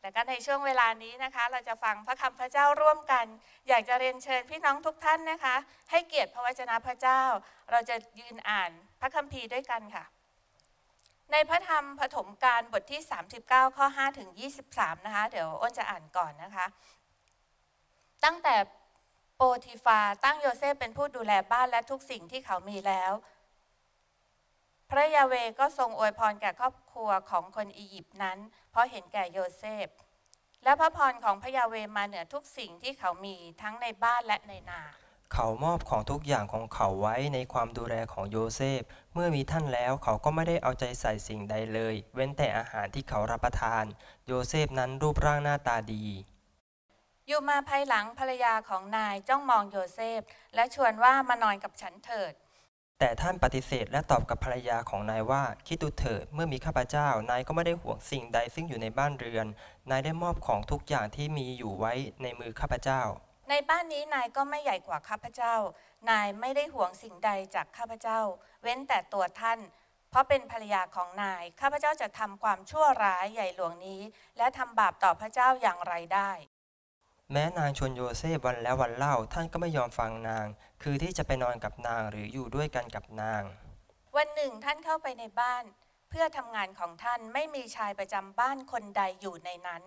แต่ก็ในช่วงเวลานี้นะคะเราจะฟังพระคำพระเจ้าร่วมกันอยากจะเรียนเชิญพี่น้องทุกท่านนะคะให้เกียรติพระวจนะพระเจ้าเราจะยืนอ่านพระคัมภีร์ด้วยกันค่ะในพระธรรมปฐมกาลบทที่39ข้อ5ถึง23นะคะเดี๋ยวอ้นจะอ่านก่อนนะคะตั้งแต่โปติฟาตั้งโยเซฟเป็นผู้ดูแลบ้านและทุกสิ่งที่เขามีแล้วพระยาเวห์ก็ทรงอวยพรแก่ครอบครัวของคนอียิปต์นั้นเพราะเห็นแก่โยเซฟและพระพรของพระยาเวห์มาเหนือทุกสิ่งที่เขามีทั้งในบ้านและในนาเขามอบของทุกอย่างของเขาไว้ในความดูแลของโยเซฟเมื่อมีท่านแล้วเขาก็ไม่ได้เอาใจใส่สิ่งใดเลยเว้นแต่อาหารที่เขารับประทานโยเซฟนั้นรูปร่างหน้าตาดีอยู่มาภายหลังภรรยาของนายจ้องมองโยเซฟและชวนว่ามานอนกับฉันเถิดแต่ท่านปฏิเสธและตอบกับภรรยาของนายว่าคิดดูเถิดเมื่อมีข้าพเจ้านายก็ไม่ได้ห่วงสิ่งใดซึ่งอยู่ในบ้านเรือนนายได้มอบของทุกอย่างที่มีอยู่ไว้ในมือข้าพเจ้าในบ้านนี้นายก็ไม่ใหญ่กว่าข้าพเจ้านายไม่ได้ห่วงสิ่งใดจากข้าพเจ้าเว้นแต่ตัวท่านเพราะเป็นภรรยาของนายข้าพเจ้าจะทำความชั่วร้ายใหญ่หลวงนี้และทำบาปต่อพระเจ้าอย่างไรได้แม้นางชวนโยเซฟวันแล้ววันเล่าท่านก็ไม่ยอมฟังนางคือที่จะไปนอนกับนางหรืออยู่ด้วยกันกับนางวันหนึ่งท่านเข้าไปในบ้านเพื่อทำงานของท่านไม่มีชายประจำบ้านคนใดอยู่ในนั้น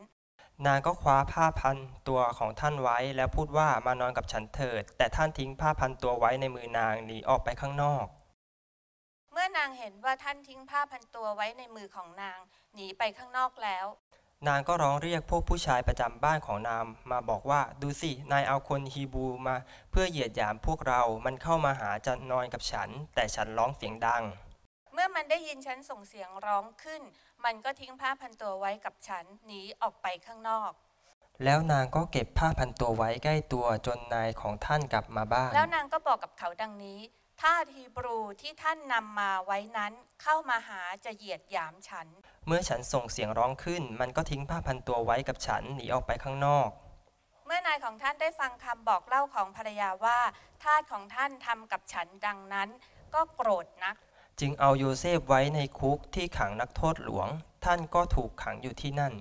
นางก็คว้าผ้าพันตัวของท่านไว้แล้วพูดว่ามานอนกับฉันเถิดแต่ท่านทิ้งผ้าพันตัวไว้ในมือนางหนีออกไปข้างนอกเมื่อนางเห็นว่าท่านทิ้งผ้าพันตัวไว้ในมือของนางหนีไปข้างนอกแล้วนางก็ร้องเรียกพวกผู้ชายประจำบ้านของนางมาบอกว่าดูสินายเอาคนฮีบรูมาเพื่อเหยียดหยามพวกเรามันเข้ามาหาจะนอนกับฉันแต่ฉันร้องเสียงดังเมื่อมันได้ยินฉันส่งเสียงร้องขึ้นมันก็ทิ้งผ้าพันตัวไว้กับฉันหนีออกไปข้างนอกแล้วนางก็เก็บผ้าพันตัวไว้ใกล้ตัวจนนายของท่านกลับมาบ้านแล้วนางก็บอกกับเขาดังนี้ทาสฮีบรูที่ท่านนำมาไว้นั้นเข้ามาหาจะเหยียดหยามฉันเมื่อฉันส่งเสียงร้องขึ้นมันก็ทิ้งผ้าพันตัวไว้กับฉันหนีออกไปข้างนอกเมื่อนายของท่านได้ฟังคำบอกเล่าของภรรยาว่าทาสของท่านทำกับฉันดังนั้นก็โกรธนักจึงเอาโยเซฟไว้ในคุกที่ขังนักโทษหลวงท่านก็ถูกขังอยู่ที่นั่น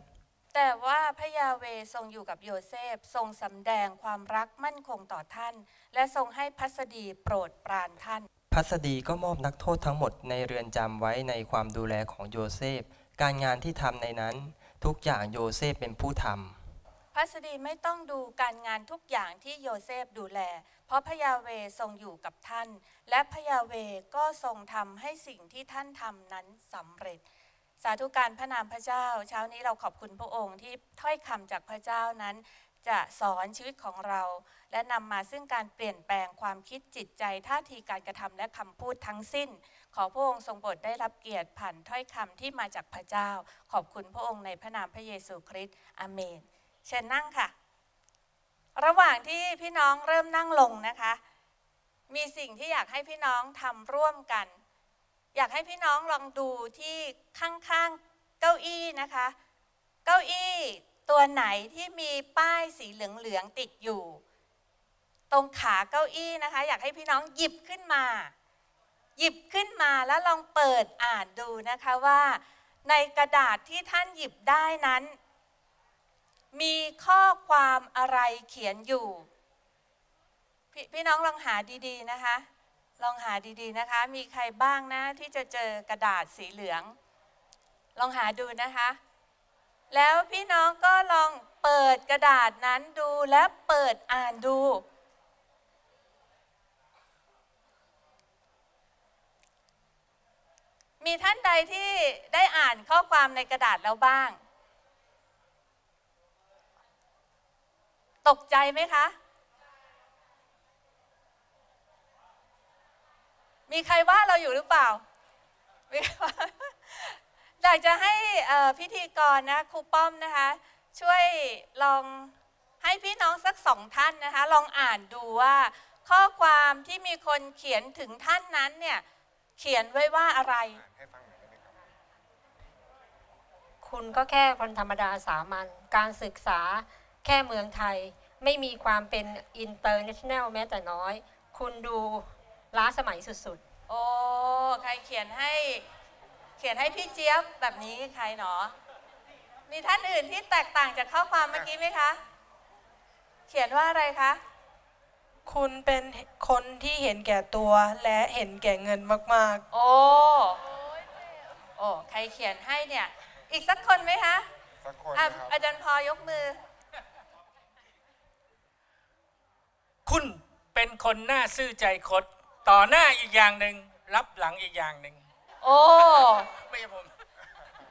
แต่ว่าพระยาเวห์ทรงอยู่กับโยเซฟทรงสำแดงความรักมั่นคงต่อท่านและทรงให้พัสดีโปรดปรานท่านพัสดีก็มอบนักโทษทั้งหมดในเรือนจำไว้ในความดูแลของโยเซฟการงานที่ทำในนั้นทุกอย่างโยเซฟเป็นผู้ทำพัสดีไม่ต้องดูการงานทุกอย่างที่โยเซฟดูแลเพราะพระยาเวห์ทรงอยู่กับท่านและพระยาเวห์ก็ทรงทำให้สิ่งที่ท่านทำนั้นสำเร็จสาธุการพระนามพระเจ้าเช้านี้เราขอบคุณพระองค์ที่ถ้อยคำจากพระเจ้านั้นจะสอนชีวิตของเราและนำมาซึ่งการเปลี่ยนแปลงความคิดจิตใจท่าทีการกระทำและคำพูดทั้งสิ้นขอพระองค์ทรงโปรดได้รับเกียรติผ่านถ้อยคำที่มาจากพระเจ้าขอบคุณพระองค์ในพระนามพระเยซูคริสต์อาเมนเชิญนั่งค่ะระหว่างที่พี่น้องเริ่มนั่งลงนะคะมีสิ่งที่อยากให้พี่น้องทำร่วมกันอยากให้พี่น้องลองดูที่ข้างๆเก้าอี้นะคะเก้าอี้ตัวไหนที่มีป้ายสีเหลืองๆติดอยู่ตรงขาเก้าอี้นะคะอยากให้พี่น้องหยิบขึ้นมาแล้วลองเปิดอ่านดูนะคะว่าในกระดาษที่ท่านหยิบได้นั้นมีข้อความอะไรเขียนอยู่ พี่น้องลองหาดีๆนะคะมีใครบ้างนะที่จะเจอกระดาษสีเหลืองลองหาดูนะคะแล้วพี่น้องก็ลองเปิดกระดาษนั้นดูและเปิดอ่านดูมีท่านใดที่ได้อ่านข้อความในกระดาษแล้วบ้างตกใจไหมคะมีใครว่าเราอยู่หรือเปล่า อยากจะให้พิธีกรนะครูป้อมนะคะช่วยลองให้พี่น้องสักสองท่านนะคะลองอ่านดูว่าข้อความที่มีคนเขียนถึงท่านนั้นเนี่ยเขียนไว้ว่าอะไรคุณก็แค่คนธรรมดาสามัญการศึกษาแค่เมืองไทยไม่มีความเป็นอินเตอร์เนชั่นแนลแม้แต่น้อยคุณดูล้าสมัยสุดๆโอ้ใครเขียนให้พี่เจี๊ยบแบบนี้ใครหนอ มีท่านอื่นที่แตกต่างจากข้อความเมื่อกี้ไหมคะเขียนว่าอะไรคะคุณเป็นคนที่เห็นแก่ตัวและเห็นแก่เงินมากๆโอ้ใครเขียนให้เนี่ยอีกสักคนไหมคะสักคนครับอาจารย์พอยกมือคุณเป็นคนหน้าซื่อใจคดต่อหน้าอีกอย่างหนึ่งรับหลังอีกอย่างหนึ่งโอ้ไม่ใช่ผม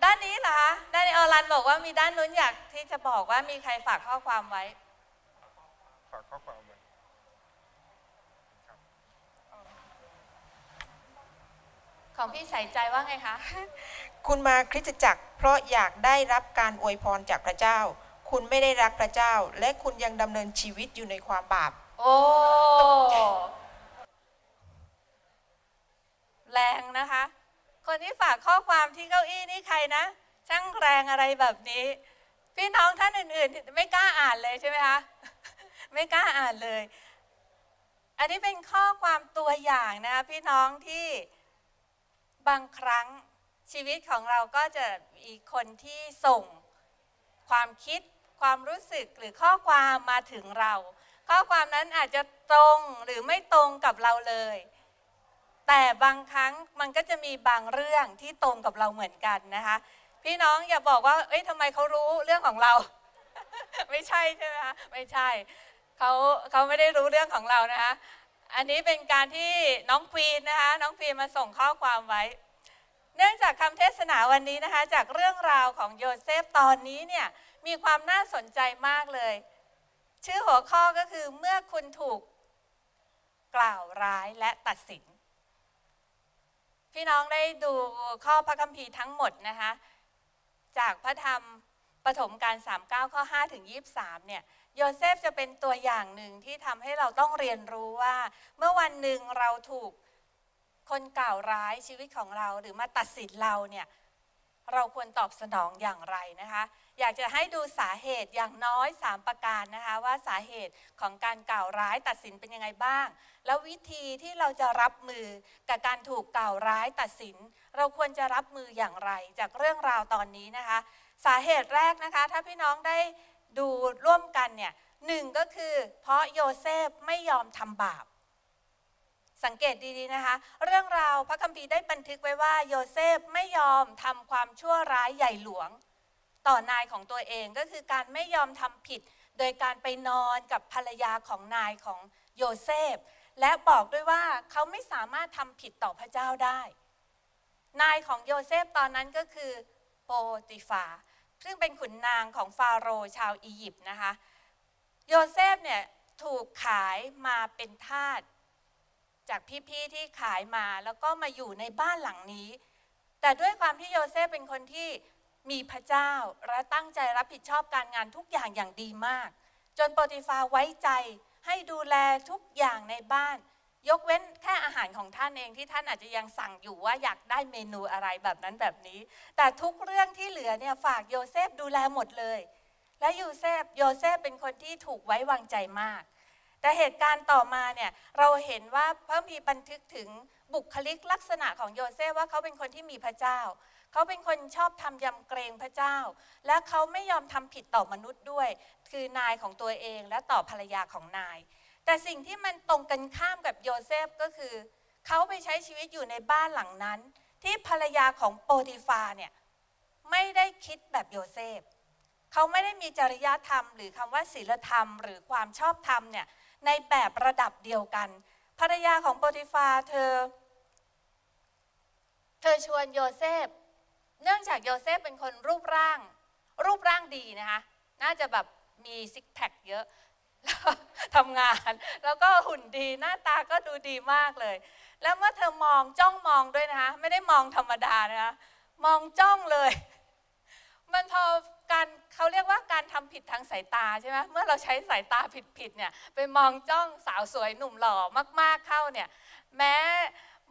ด้านนี้เหรอคะด้านนี้อรันบอกว่ามีด้านนู้นอยากที่จะบอกว่ามีใครฝากข้อความไว้ฝากข้อความไว้ของพี่ใส่ใจว่าไงคะคุณมาคริสตจักรเพราะอยากได้รับการอวยพรจากพระเจ้าคุณไม่ได้รักพระเจ้าและคุณยังดำเนินชีวิตอยู่ในความบาปโอ้แรงนะคะคนที่ฝากข้อความที่เก้าอี้นี่ใครนะช่างแรงอะไรแบบนี้พี่น้องท่านอื่นๆไม่กล้าอ่านเลยใช่ไหมคะไม่กล้าอ่านเลยอันนี้เป็นข้อความตัวอย่างนะคะพี่น้องที่บางครั้งชีวิตของเราก็จะมีคนที่ส่งความคิดความรู้สึกหรือข้อความมาถึงเราข้อความนั้นอาจจะตรงหรือไม่ตรงกับเราเลยแต่บางครั้งมันก็จะมีบางเรื่องที่ตรงกับเราเหมือนกันนะคะพี่น้องอย่าบอกว่าเอ้ยทำไมเขารู้เรื่องของเรา ไม่ใช่ใช่ไหมคะไม่ใช่เขาไม่ได้รู้เรื่องของเรานะคะอันนี้เป็นการที่น้องควีนนะคะน้องควีนมาส่งข้อความไว้เนื่องจากคำเทศนาวันนี้นะคะจากเรื่องราวของโยเซฟตอนนี้เนี่ยมีความน่าสนใจมากเลยชื่อหัวข้อก็คือเมื่อคุณถูกกล่าวร้ายและตัดสินพี่น้องได้ดูข้อพระคัมภีร์ทั้งหมดนะคะจากพระธรรมปฐมกาล 39 ข้อ 5 ถึง 23 เนี่ยโยเซฟจะเป็นตัวอย่างหนึ่งที่ทำให้เราต้องเรียนรู้ว่าเมื่อวันหนึ่งเราถูกคนกล่าวร้ายชีวิตของเราหรือมาตัดสินเราเนี่ยเราควรตอบสนองอย่างไรนะคะอยากจะให้ดูสาเหตุอย่างน้อย3ประการนะคะว่าสาเหตุของการกล่าวร้ายตัดสินเป็นยังไงบ้างแล้ววิธีที่เราจะรับมือกับการถูกกล่าวร้ายตัดสินเราควรจะรับมืออย่างไรจากเรื่องราวตอนนี้นะคะสาเหตุแรกนะคะถ้าพี่น้องได้ดูร่วมกันเนี่ย1ก็คือเพราะโยเซฟไม่ยอมทำบาปสังเกตดีๆนะคะเรื่องราวพระคัมภีร์ได้บันทึกไว้ว่าโยเซฟไม่ยอมทำความชั่วร้ายใหญ่หลวงต่อนายของตัวเองก็คือการไม่ยอมทำผิดโดยการไปนอนกับภรรยาของนายของโยเซฟและบอกด้วยว่าเขาไม่สามารถทำผิดต่อพระเจ้าได้นายของโยเซฟตอนนั้นก็คือโปติฟาซึ่งเป็นขุนนางของฟาโรห์ชาวอียิปต์นะคะโยเซฟเนี่ยถูกขายมาเป็นทาสจากพี่ๆที่ขายมาแล้วก็มาอยู่ในบ้านหลังนี้แต่ด้วยความที่โยเซฟเป็นคนที่มีพระเจ้าและตั้งใจรับผิดชอบการงานทุกอย่างอย่างดีมากจนโปติฟาไว้ใจให้ดูแลทุกอย่างในบ้านยกเว้นแค่อาหารของท่านเองที่ท่านอาจจะยังสั่งอยู่ว่าอยากได้เมนูอะไรแบบนั้นแบบนี้แต่ทุกเรื่องที่เหลือเนี่ยฝากโยเซฟดูแลหมดเลยและโยเซฟเป็นคนที่ถูกไว้วางใจมากแต่เหตุการณ์ต่อมาเนี่ยเราเห็นว่าพระคัมภีร์บันทึกถึงบุคลิกลักษณะของโยเซฟว่าเขาเป็นคนที่มีพระเจ้าเขาเป็นคนชอบทำยำเกรงพระเจ้าและเขาไม่ยอมทำผิดต่อมนุษย์ด้วยคือนายของตัวเองและต่อภรรยาของนายแต่สิ่งที่มันตรงกันข้ามกับโยเซฟก็คือเขาไปใช้ชีวิตอยู่ในบ้านหลังนั้นที่ภรรยาของโปติฟาเนี่ยไม่ได้คิดแบบโยเซฟเขาไม่ได้มีจริยธรรมหรือคำว่าศีลธรรมหรือความชอบธรรมเนี่ยในแบบระดับเดียวกันภรรยาของโปติฟาเธอชวนโยเซฟเนื่องจากโยเซฟเป็นคนรูปร่างดีนะคะน่าจะแบบมีซิกแพคเยอะทำงานแล้วก็หุ่นดีหน้าตาก็ดูดีมากเลยแล้วเมื่อเธอมองจ้องมองด้วยนะคะไม่ได้มองธรรมดานะคะมองจ้องเลยมันพอการเขาเรียกว่าการทำผิดทางสายตาใช่ไหมเมื่อเราใช้สายตาผิดๆเนี่ยไปมองจ้องสาวสวยหนุ่มหล่อมากๆเข้าเนี่ยแม้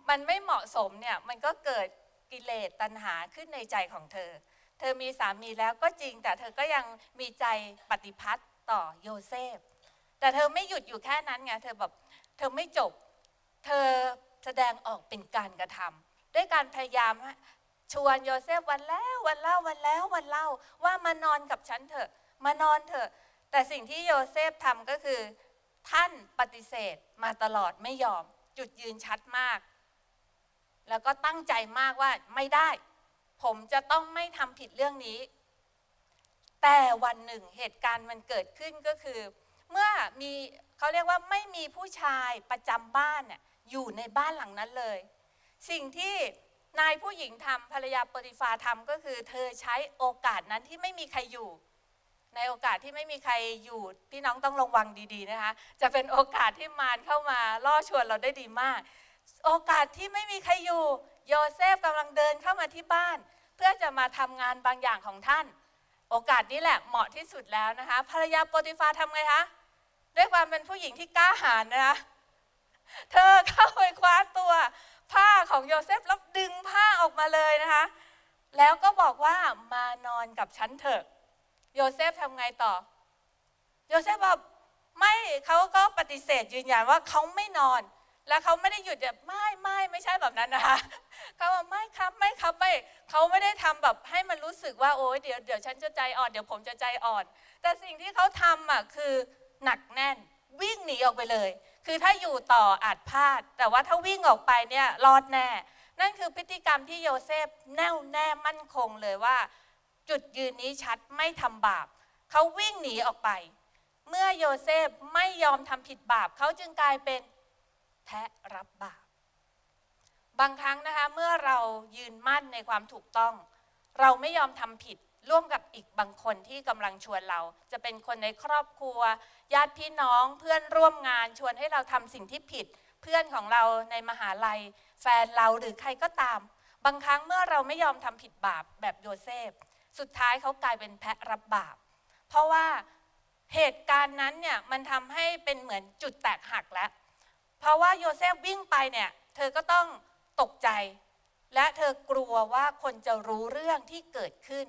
มันไม่เหมาะสมเนี่ยมันก็เกิดกิเลสตัณหาขึ้นในใจของเธอเธอมีสามีแล้วก็จริงแต่เธอก็ยังมีใจปฏิพัทธ์ต่อโยเซฟแต่เธอไม่หยุดอยู่แค่นั้นไงเธอแบบเธอไม่จบเธอแสดงออกเป็นการกระทำด้วยการพยายาม ชวนโยเซฟวันแล้วว่ามานอนกับฉันเถอะมานอนเถอะแต่สิ่งที่โยเซฟทำก็คือท่านปฏิเสธมาตลอดไม่ยอมจุดยืนชัดมากแล้วก็ตั้งใจมากว่าไม่ได้ผมจะต้องไม่ทำผิดเรื่องนี้แต่วันหนึ่งเหตุการณ์มันเกิดขึ้นก็คือเมื่อมีเขาเรียกว่าไม่มีผู้ชายประจำบ้านเนี่ยอยู่ในบ้านหลังนั้นเลยสิ่งที่นายผู้หญิงทำภรรยาโปติฟาทำก็คือเธอใช้โอกาสนั้นที่ไม่มีใครอยู่ในโอกาสที่ไม่มีใครอยู่พี่น้องต้องระวังดีๆนะคะจะเป็นโอกาสที่มารเข้ามาล่อชวนเราได้ดีมากโอกาสที่ไม่มีใครอยู่โยเซฟกำลังเดินเข้ามาที่บ้านเพื่อจะมาทำงานบางอย่างของท่านโอกาสนี้แหละเหมาะที่สุดแล้วนะคะภรรยาโปติฟาทำไงคะด้วยความเป็นผู้หญิงที่กล้าหาญนะคะเธอเข้าไปคว้าตัวผ้าของโยเซฟแล้วดึงผ้าออกมาเลยนะคะแล้วก็บอกว่ามานอนกับฉันเถอะโยเซฟทำไงต่อโยเซฟบอกไม่เขาก็ปฏิเสธยืนยันว่าเขาไม่นอนแล้วเขาไม่ได้หยุดแบบไม่ใช่แบบนั้นนะคะเขาบอกไม่ครับไม่เขาไม่ได้ทำแบบให้มันรู้สึกว่าโอ๊ยเดี๋ยวฉันจะใจอ่อนเดี๋ยวผมจะใจอ่อนแต่สิ่งที่เขาทำอ่ะคือหนักแน่นวิ่งหนีออกไปเลยคือถ้าอยู่ต่ออาจพลาดแต่ว่าถ้าวิ่งออกไปเนี่ยรอดแน่นั่นคือพฤติกรรมที่โยเซฟแน่วแน่มั่นคงเลยว่าจุดยืนนี้ชัดไม่ทำบาปเขาวิ่งหนีออกไปเมื่อโยเซฟไม่ยอมทำผิดบาปเขาจึงกลายเป็นแพ้รับบาปบางครั้งนะคะเมื่อเรายืนมั่นในความถูกต้องเราไม่ยอมทำผิดร่วมกับอีกบางคนที่กำลังชวนเราจะเป็นคนในครอบครัวญาติพี่น้องเพื่อนร่วมงานชวนให้เราทำสิ่งที่ผิดเพื่อนของเราในมหาลัยแฟนเราหรือใครก็ตามบางครั้งเมื่อเราไม่ยอมทำผิดบาปแบบโยเซฟสุดท้ายเขากลายเป็นแพะรับบาปเพราะว่าเหตุการณ์นั้นเนี่ยมันทำให้เป็นเหมือนจุดแตกหักแล้วเพราะว่าโยเซฟวิ่งไปเนี่ยเธอก็ต้องตกใจและเธอกลัวว่าคนจะรู้เรื่องที่เกิดขึ้น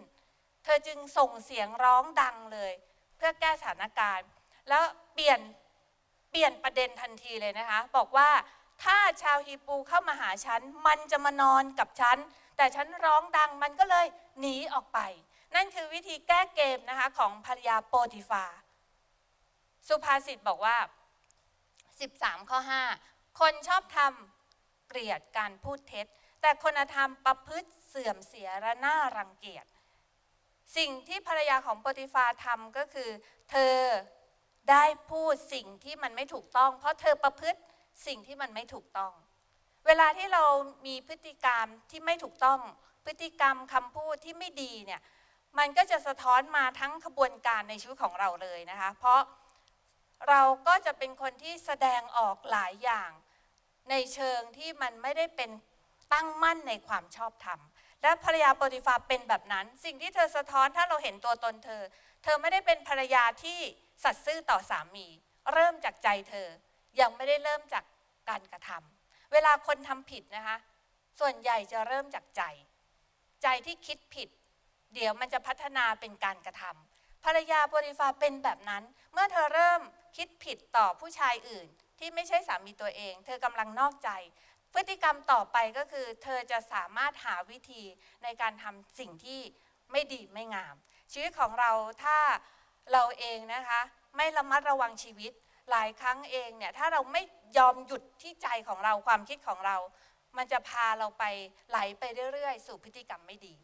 เธอจึงส่งเสียงร้องดังเลยเพื่อแก้สถานการณ์แล้วเปลี่ยนประเด็นทันทีเลยนะคะบอกว่าถ้าชาวฮีบรูเข้ามาหาฉันมันจะมานอนกับฉันแต่ฉันร้องดังมันก็เลยหนีออกไปนั่นคือวิธีแก้เกมนะคะของภรรยาโปติฟาสุภาษิตบอกว่า13:5คนชอบทำเกลียดการพูดเท็จแต่คนธรรมประพฤติเสื่อมเสียและน่ารังเกียจสิ่งที่ภรรยาของโปติฟาทำก็คือเธอได้พูดสิ่งที่มันไม่ถูกต้องเพราะเธอประพฤติสิ่งที่มันไม่ถูกต้องเวลาที่เรามีพฤติกรรมที่ไม่ถูกต้องพฤติกรรมคำพูดที่ไม่ดีเนี่ยมันก็จะสะท้อนมาทั้งขบวนการในชีวิตของเราเลยนะคะเพราะเราก็จะเป็นคนที่แสดงออกหลายอย่างในเชิงที่มันไม่ได้เป็นตั้งมั่นในความชอบธรรมและภรรยาโปติฟาเป็นแบบนั้นสิ่งที่เธอสะท้อนถ้าเราเห็นตัวตนเธอไม่ได้เป็นภรรยาที่สัตย์ซื่อต่อสามีเริ่มจากใจเธอยังไม่ได้เริ่มจากการกระทำเวลาคนทำผิดนะคะส่วนใหญ่จะเริ่มจากใจที่คิดผิดเดี๋ยวมันจะพัฒนาเป็นการกระทำภรรยาโปติฟาเป็นแบบนั้นเมื่อเธอเริ่มคิดผิดต่อผู้ชายอื่นที่ไม่ใช่สามีตัวเองเธอกำลังนอกใจพฤติกรรมต่อไปก็คือเธอจะสามารถหาวิธีในการทำสิ่งที่ไม่ดีไม่งามชีวิตของเราถ้าเราเองนะคะไม่ระมัดระวังชีวิตหลายครั้งเองเนี่ยถ้าเราไม่ยอมหยุดที่ใจของเราความคิดของเรามันจะพาเราไปไหลไปเรื่อยๆสู่พฤติกรรมไม่ดี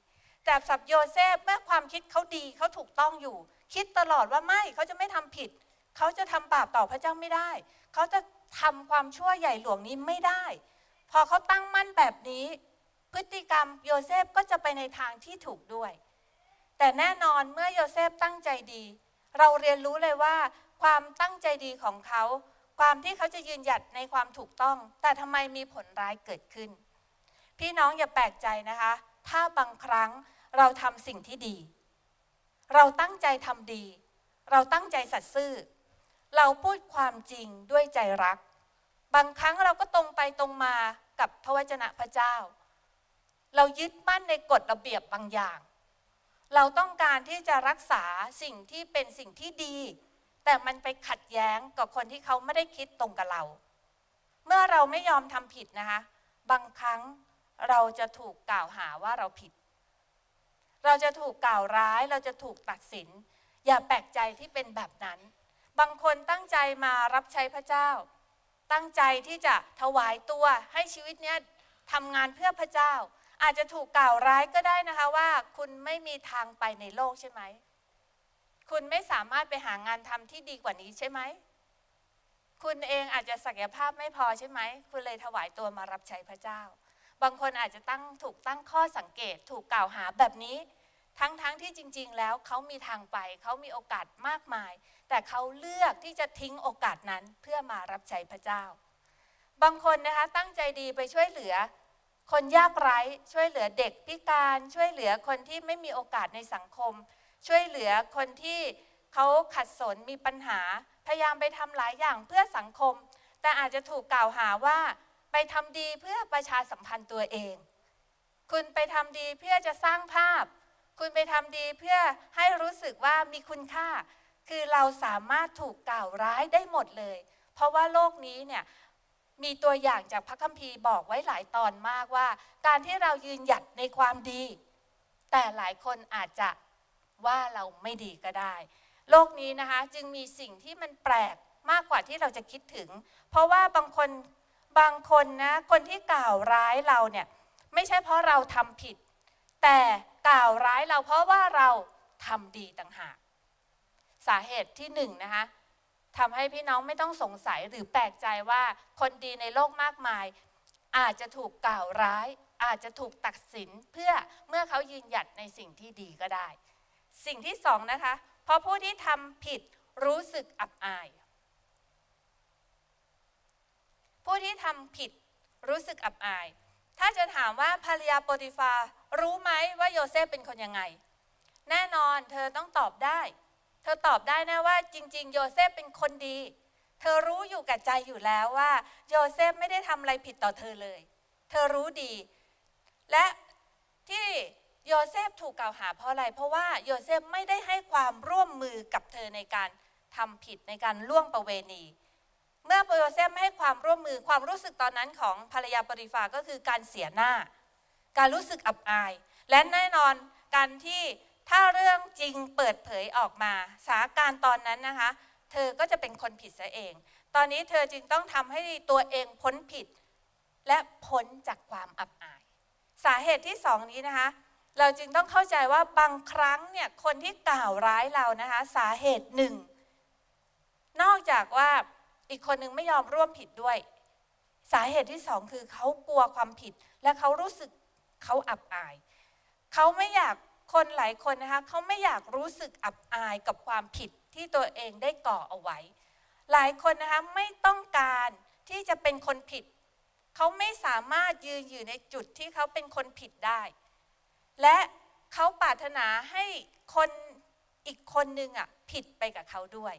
แต่สับโยเซฟเมื่อความคิดเขาดีเขาถูกต้องอยู่คิดตลอดว่าไม่เขาจะไม่ทำผิดเขาจะทำบาปต่อพระเจ้าไม่ได้เขาจะทำความชั่วใหญ่หลวงนี้ไม่ได้พอเขาตั้งมั่นแบบนี้พฤติกรรมโยเซฟก็จะไปในทางที่ถูกด้วยแต่แน่นอนเมื่อโยเซฟตั้งใจดีเราเรียนรู้เลยว่าความตั้งใจดีของเขาความที่เขาจะยืนหยัดในความถูกต้องแต่ทำไมมีผลร้ายเกิดขึ้นพี่น้องอย่าแปลกใจนะคะถ้าบางครั้งเราทำสิ่งที่ดีเราตั้งใจทำดีเราตั้งใจสัตย์ซื่อเราพูดความจริงด้วยใจรักบางครั้งเราก็ตรงไปตรงมากับพระวจนะพระเจ้าเรายึดมั่นในกฎระเบียบบางอย่างเราต้องการที่จะรักษาสิ่งที่เป็นสิ่งที่ดีแต่มันไปขัดแย้งกับคนที่เขาไม่ได้คิดตรงกับเราเมื่อเราไม่ยอมทำผิดนะคะบางครั้ง เราจะถูกกล่าวหาว่าเราผิดเราจะถูกกล่าวร้ายเราจะถูกตัดสินอย่าแปลกใจที่เป็นแบบนั้นบางคนตั้งใจมารับใช้พระเจ้าตั้งใจที่จะถวายตัวให้ชีวิตเนี้ยทำงานเพื่อพระเจ้าอาจจะถูกกล่าวร้ายก็ได้นะคะว่าคุณไม่มีทางไปในโลกใช่ไหมคุณไม่สามารถไปหางานทำที่ดีกว่านี้ใช่ไหมคุณเองอาจจะศักยภาพไม่พอใช่ไหมคุณเลยถวายตัวมารับใช้พระเจ้าบางคนอาจจะถูกตั้งข้อสังเกตถูกกล่าวหาแบบนี้ทั้งที่จริงๆแล้วเขามีทางไปเขามีโอกาสมากมายแต่เขาเลือกที่จะทิ้งโอกาสนั้นเพื่อมารับใช้พระเจ้าบางคนนะคะตั้งใจดีไปช่วยเหลือคนยากไร้ช่วยเหลือเด็กพิการช่วยเหลือคนที่ไม่มีโอกาสในสังคมช่วยเหลือคนที่เขาขัดสนมีปัญหาพยายามไปทำหลายอย่างเพื่อสังคมแต่อาจจะถูกกล่าวหาว่าไปทำดีเพื่อประชาสัมพันธ์ตัวเองคุณไปทำดีเพื่อจะสร้างภาพคุณไปทำดีเพื่อให้รู้สึกว่ามีคุณค่าคือเราสามารถถูกกล่าวร้ายได้หมดเลยเพราะว่าโลกนี้เนี่ยมีตัวอย่างจากพระคัมภีร์บอกไว้หลายตอนมากว่าการที่เรายืนหยัดในความดีแต่หลายคนอาจจะว่าเราไม่ดีก็ได้โลกนี้นะคะจึงมีสิ่งที่มันแปลกมากกว่าที่เราจะคิดถึงเพราะว่าบางคนนะคนที่กล่าวร้ายเราเนี่ยไม่ใช่เพราะเราทำผิดแต่กล่าวร้ายเราเพราะว่าเราทำดีต่างหากสาเหตุที่หนึ่งนะคะทำให้พี่น้องไม่ต้องสงสัยหรือแปลกใจว่าคนดีในโลกมากมายอาจจะถูกกล่าวร้ายอาจจะถูกตัดสินเมื่อเขายืนหยัดในสิ่งที่ดีก็ได้สิ่งที่สองนะคะเพราะผู้ที่ทำผิดรู้สึกอับอายผู้ที่ทำผิดรู้สึกอับอายถ้าจะถามว่าภรรยาโปติฟารู้ไหมว่าโยเซฟเป็นคนยังไงแน่นอนเธอต้องตอบได้เธอตอบได้นะว่าจริงๆโยเซฟเป็นคนดีเธอรู้อยู่กับใจอยู่แล้วว่าโยเซฟไม่ได้ทำอะไรผิดต่อเธอเลยเธอรู้ดีและที่โยเซฟถูกกล่าวหาเพราะอะไรเพราะว่าโยเซฟไม่ได้ให้ความร่วมมือกับเธอในการทำผิดในการล่วงประเวณีเมื่อโยเซฟไม่ให้ความร่วมมือความรู้สึกตอนนั้นของภรรยาโปติฟาก็คือการเสียหน้าการรู้สึกอับอายและแน่นอนการที่ถ้าเรื่องจริงเปิดเผยออกมาสถานการณ์ตอนนั้นนะคะเธอก็จะเป็นคนผิดซะเองตอนนี้เธอจึงต้องทำให้ตัวเองพ้นผิดและพ้นจากความอับอายสาเหตุที่สองนี้นะคะเราจึงต้องเข้าใจว่าบางครั้งเนี่ยคนที่กล่าวร้ายเรานะคะสาเหตุหนึ่งนอกจากว่าอีกคนนึงไม่ยอมร่วมผิดด้วยสาเหตุที่สองคือเขากลัวความผิดและเขารู้สึกเขาอับอายเขาไม่อยากคนหลายคนนะคะเขาไม่อยากรู้สึกอับอายกับความผิดที่ตัวเองได้ก่อเอาไว้หลายคนนะคะไม่ต้องการที่จะเป็นคนผิดเขาไม่สามารถยืนอยู่ในจุดที่เขาเป็นคนผิดได้และเขาปรารถนาให้คนอีกคนนึงอ่ะผิดไปกับเขาด้วย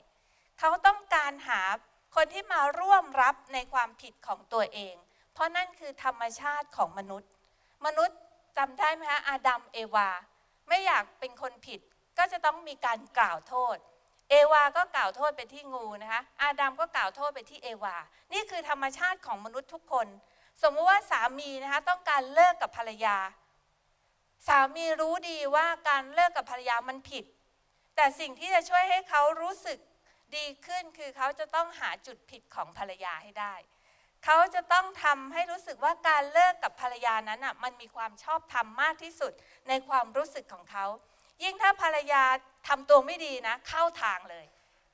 เขาต้องการหาคนที่มาร่วมรับในความผิดของตัวเองเพราะนั่นคือธรรมชาติของมนุษย์จำได้ไหมคะอาดัมเอวาไม่อยากเป็นคนผิดก็จะต้องมีการกล่าวโทษเอวาก็กล่าวโทษไปที่งูนะคะอาดัมก็กล่าวโทษไปที่เอวานี่คือธรรมชาติของมนุษย์ทุกคนสมมติว่าสามีนะคะต้องการเลิกกับภรรยาสามีรู้ดีว่าการเลิกกับภรรยามันผิดแต่สิ่งที่จะช่วยให้เขารู้สึกดีขึ้นคือเขาจะต้องหาจุดผิดของภรรยาให้ได้เขาจะต้องทำให้รู้สึกว่าการเลิกกับภรรยานั้นอ่ะมันมีความชอบธรรมมากที่สุดในความรู้สึกของเขายิ่งถ้าภรรยาทำตัวไม่ดีนะเข้าทางเลย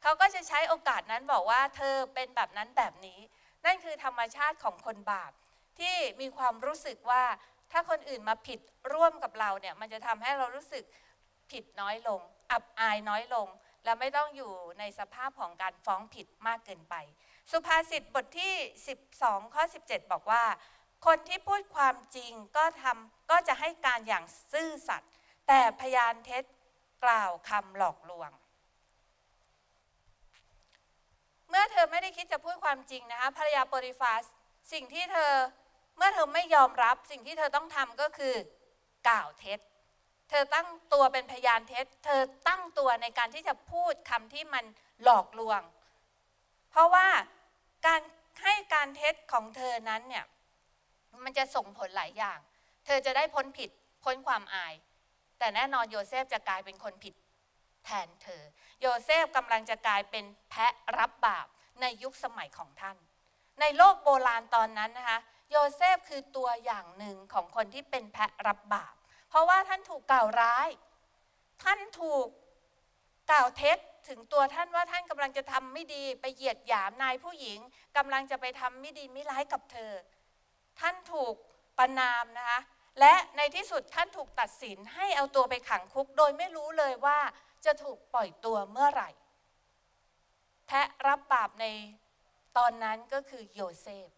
เขาก็จะใช้โอกาสนั้นบอกว่าเธอเป็นแบบนั้นแบบนี้นั่นคือธรรมชาติของคนบาปที่มีความรู้สึกว่าถ้าคนอื่นมาผิดร่วมกับเราเนี่ยมันจะทำให้เรารู้สึกผิดน้อยลงอับอายน้อยลงและไม่ต้องอยู่ในสภาพของการฟ้องผิดมากเกินไปสุภาษิตบทที่12ข้อ17บอกว่าคนที่พูดความจริงก็จะให้การอย่างซื่อสัตย์แต่พยานเท็จกล่าวคำหลอกลวงเมื่อเธอไม่ได้คิดจะพูดความจริงนะคะภรรยาโปติฟาสิ่งที่เมื่อเธอไม่ยอมรับสิ่งที่เธอต้องทำก็คือกล่าวเท็จเธอตั้งตัวเป็นพยานเท็จเธอตั้งตัวในการที่จะพูดคำที่มันหลอกลวงเพราะว่าการให้การเท็จของเธอนั้นเนี่ยมันจะส่งผลหลายอย่าง เธอจะได้พ้นผิดพ้นความอายแต่แน่นอนโยเซฟจะกลายเป็นคนผิดแทนเธอโยเซฟกำลังจะกลายเป็นแพะรับบาปในยุคสมัยของท่านในโลกโบราณตอนนั้นนะคะโยเซฟคือตัวอย่างหนึ่งของคนที่เป็นแพะรับบาปเพราะว่าท่านถูกกล่าวร้ายท่านถูกกล่าวเท็จถึงตัวท่านว่าท่านกำลังจะทำไม่ดีไปเหยียดหยามนายผู้หญิงกำลังจะไปทำไม่ดีไม่ร้ายกับเธอท่านถูกประณามนะคะและในที่สุดท่านถูกตัดสินให้เอาตัวไปขังคุกโดยไม่รู้เลยว่าจะถูกปล่อยตัวเมื่อไหร่แพะรับบาปในตอนนั้นก็คือโยเซฟ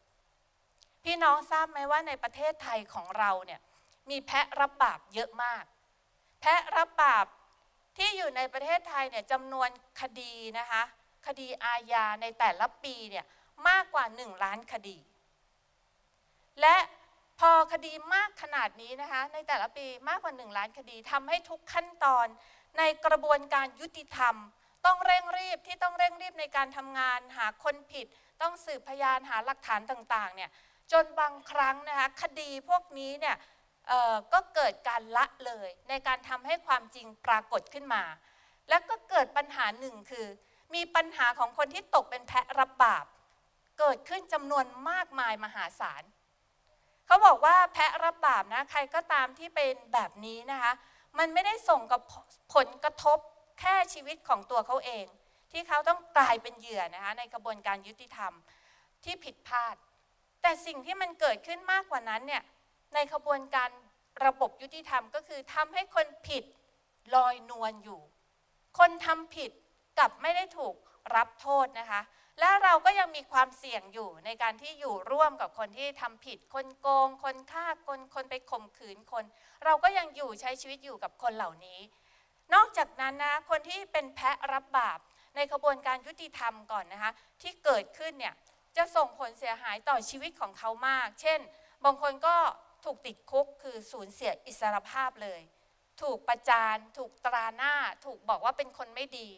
พี่น้องทราบไหมว่าในประเทศไทยของเราเนี่ยมีแพะรับบาปเยอะมากแพะรับบาปที่อยู่ในประเทศไทยเนี่ยจำนวนคดีนะคะคดีอาญาในแต่ละปีเนี่ยมากกว่า1 ล้านคดีและพอคดีมากขนาดนี้นะคะในแต่ละปีมากกว่า1 ล้านคดีทำให้ทุกขั้นตอนในกระบวนการยุติธรรมต้องเร่งรีบในการทำงานหาคนผิดต้องสืบพยานหาหลักฐานต่างๆเนี่ยจนบางครั้งนะคะคดีพวกนี้เนี่ยก็เกิดการละเลยในการทำให้ความจริงปรากฏขึ้นมาและก็เกิดปัญหาหนึ่งคือมีปัญหาของคนที่ตกเป็นแพะรับบาปเกิดขึ้นจำนวนมากมายมหาศาลเขาบอกว่าแพะรับบาปนะใครก็ตามที่เป็นแบบนี้นะคะมันไม่ได้ส่งกับผลกระทบแค่ชีวิตของตัวเขาเองที่เขาต้องกลายเป็นเหยื่อนะคะในกระบวนการยุติธรรมที่ผิดพลาดแต่สิ่งที่มันเกิดขึ้นมากกว่านั้นเนี่ยในกระบวนการระบบยุติธรรมก็คือทำให้คนผิดลอยนวลอยู่คนทำผิดกลับไม่ได้ถูกรับโทษนะคะและเราก็ยังมีความเสี่ยงอยู่ในการที่อยู่ร่วมกับคนที่ทำผิดคนโกงคนฆ่าคนไปข่มขืนคนเราก็ยังอยู่ใช้ชีวิตอยู่กับคนเหล่านี้นอกจากนั้นนะคนที่เป็นแพะรับบาปในกระบวนการยุติธรรมก่อนนะคะที่เกิดขึ้นเนี่ยจะส่งผลเสียหายต่อชีวิตของเขามากเช่นบางคนก็ถูกติดคุกคือสูญเสียอิสรภาพเลยถูกประจานถูกตราหน้าถูกบอกว่าเป็นคนไม่ดี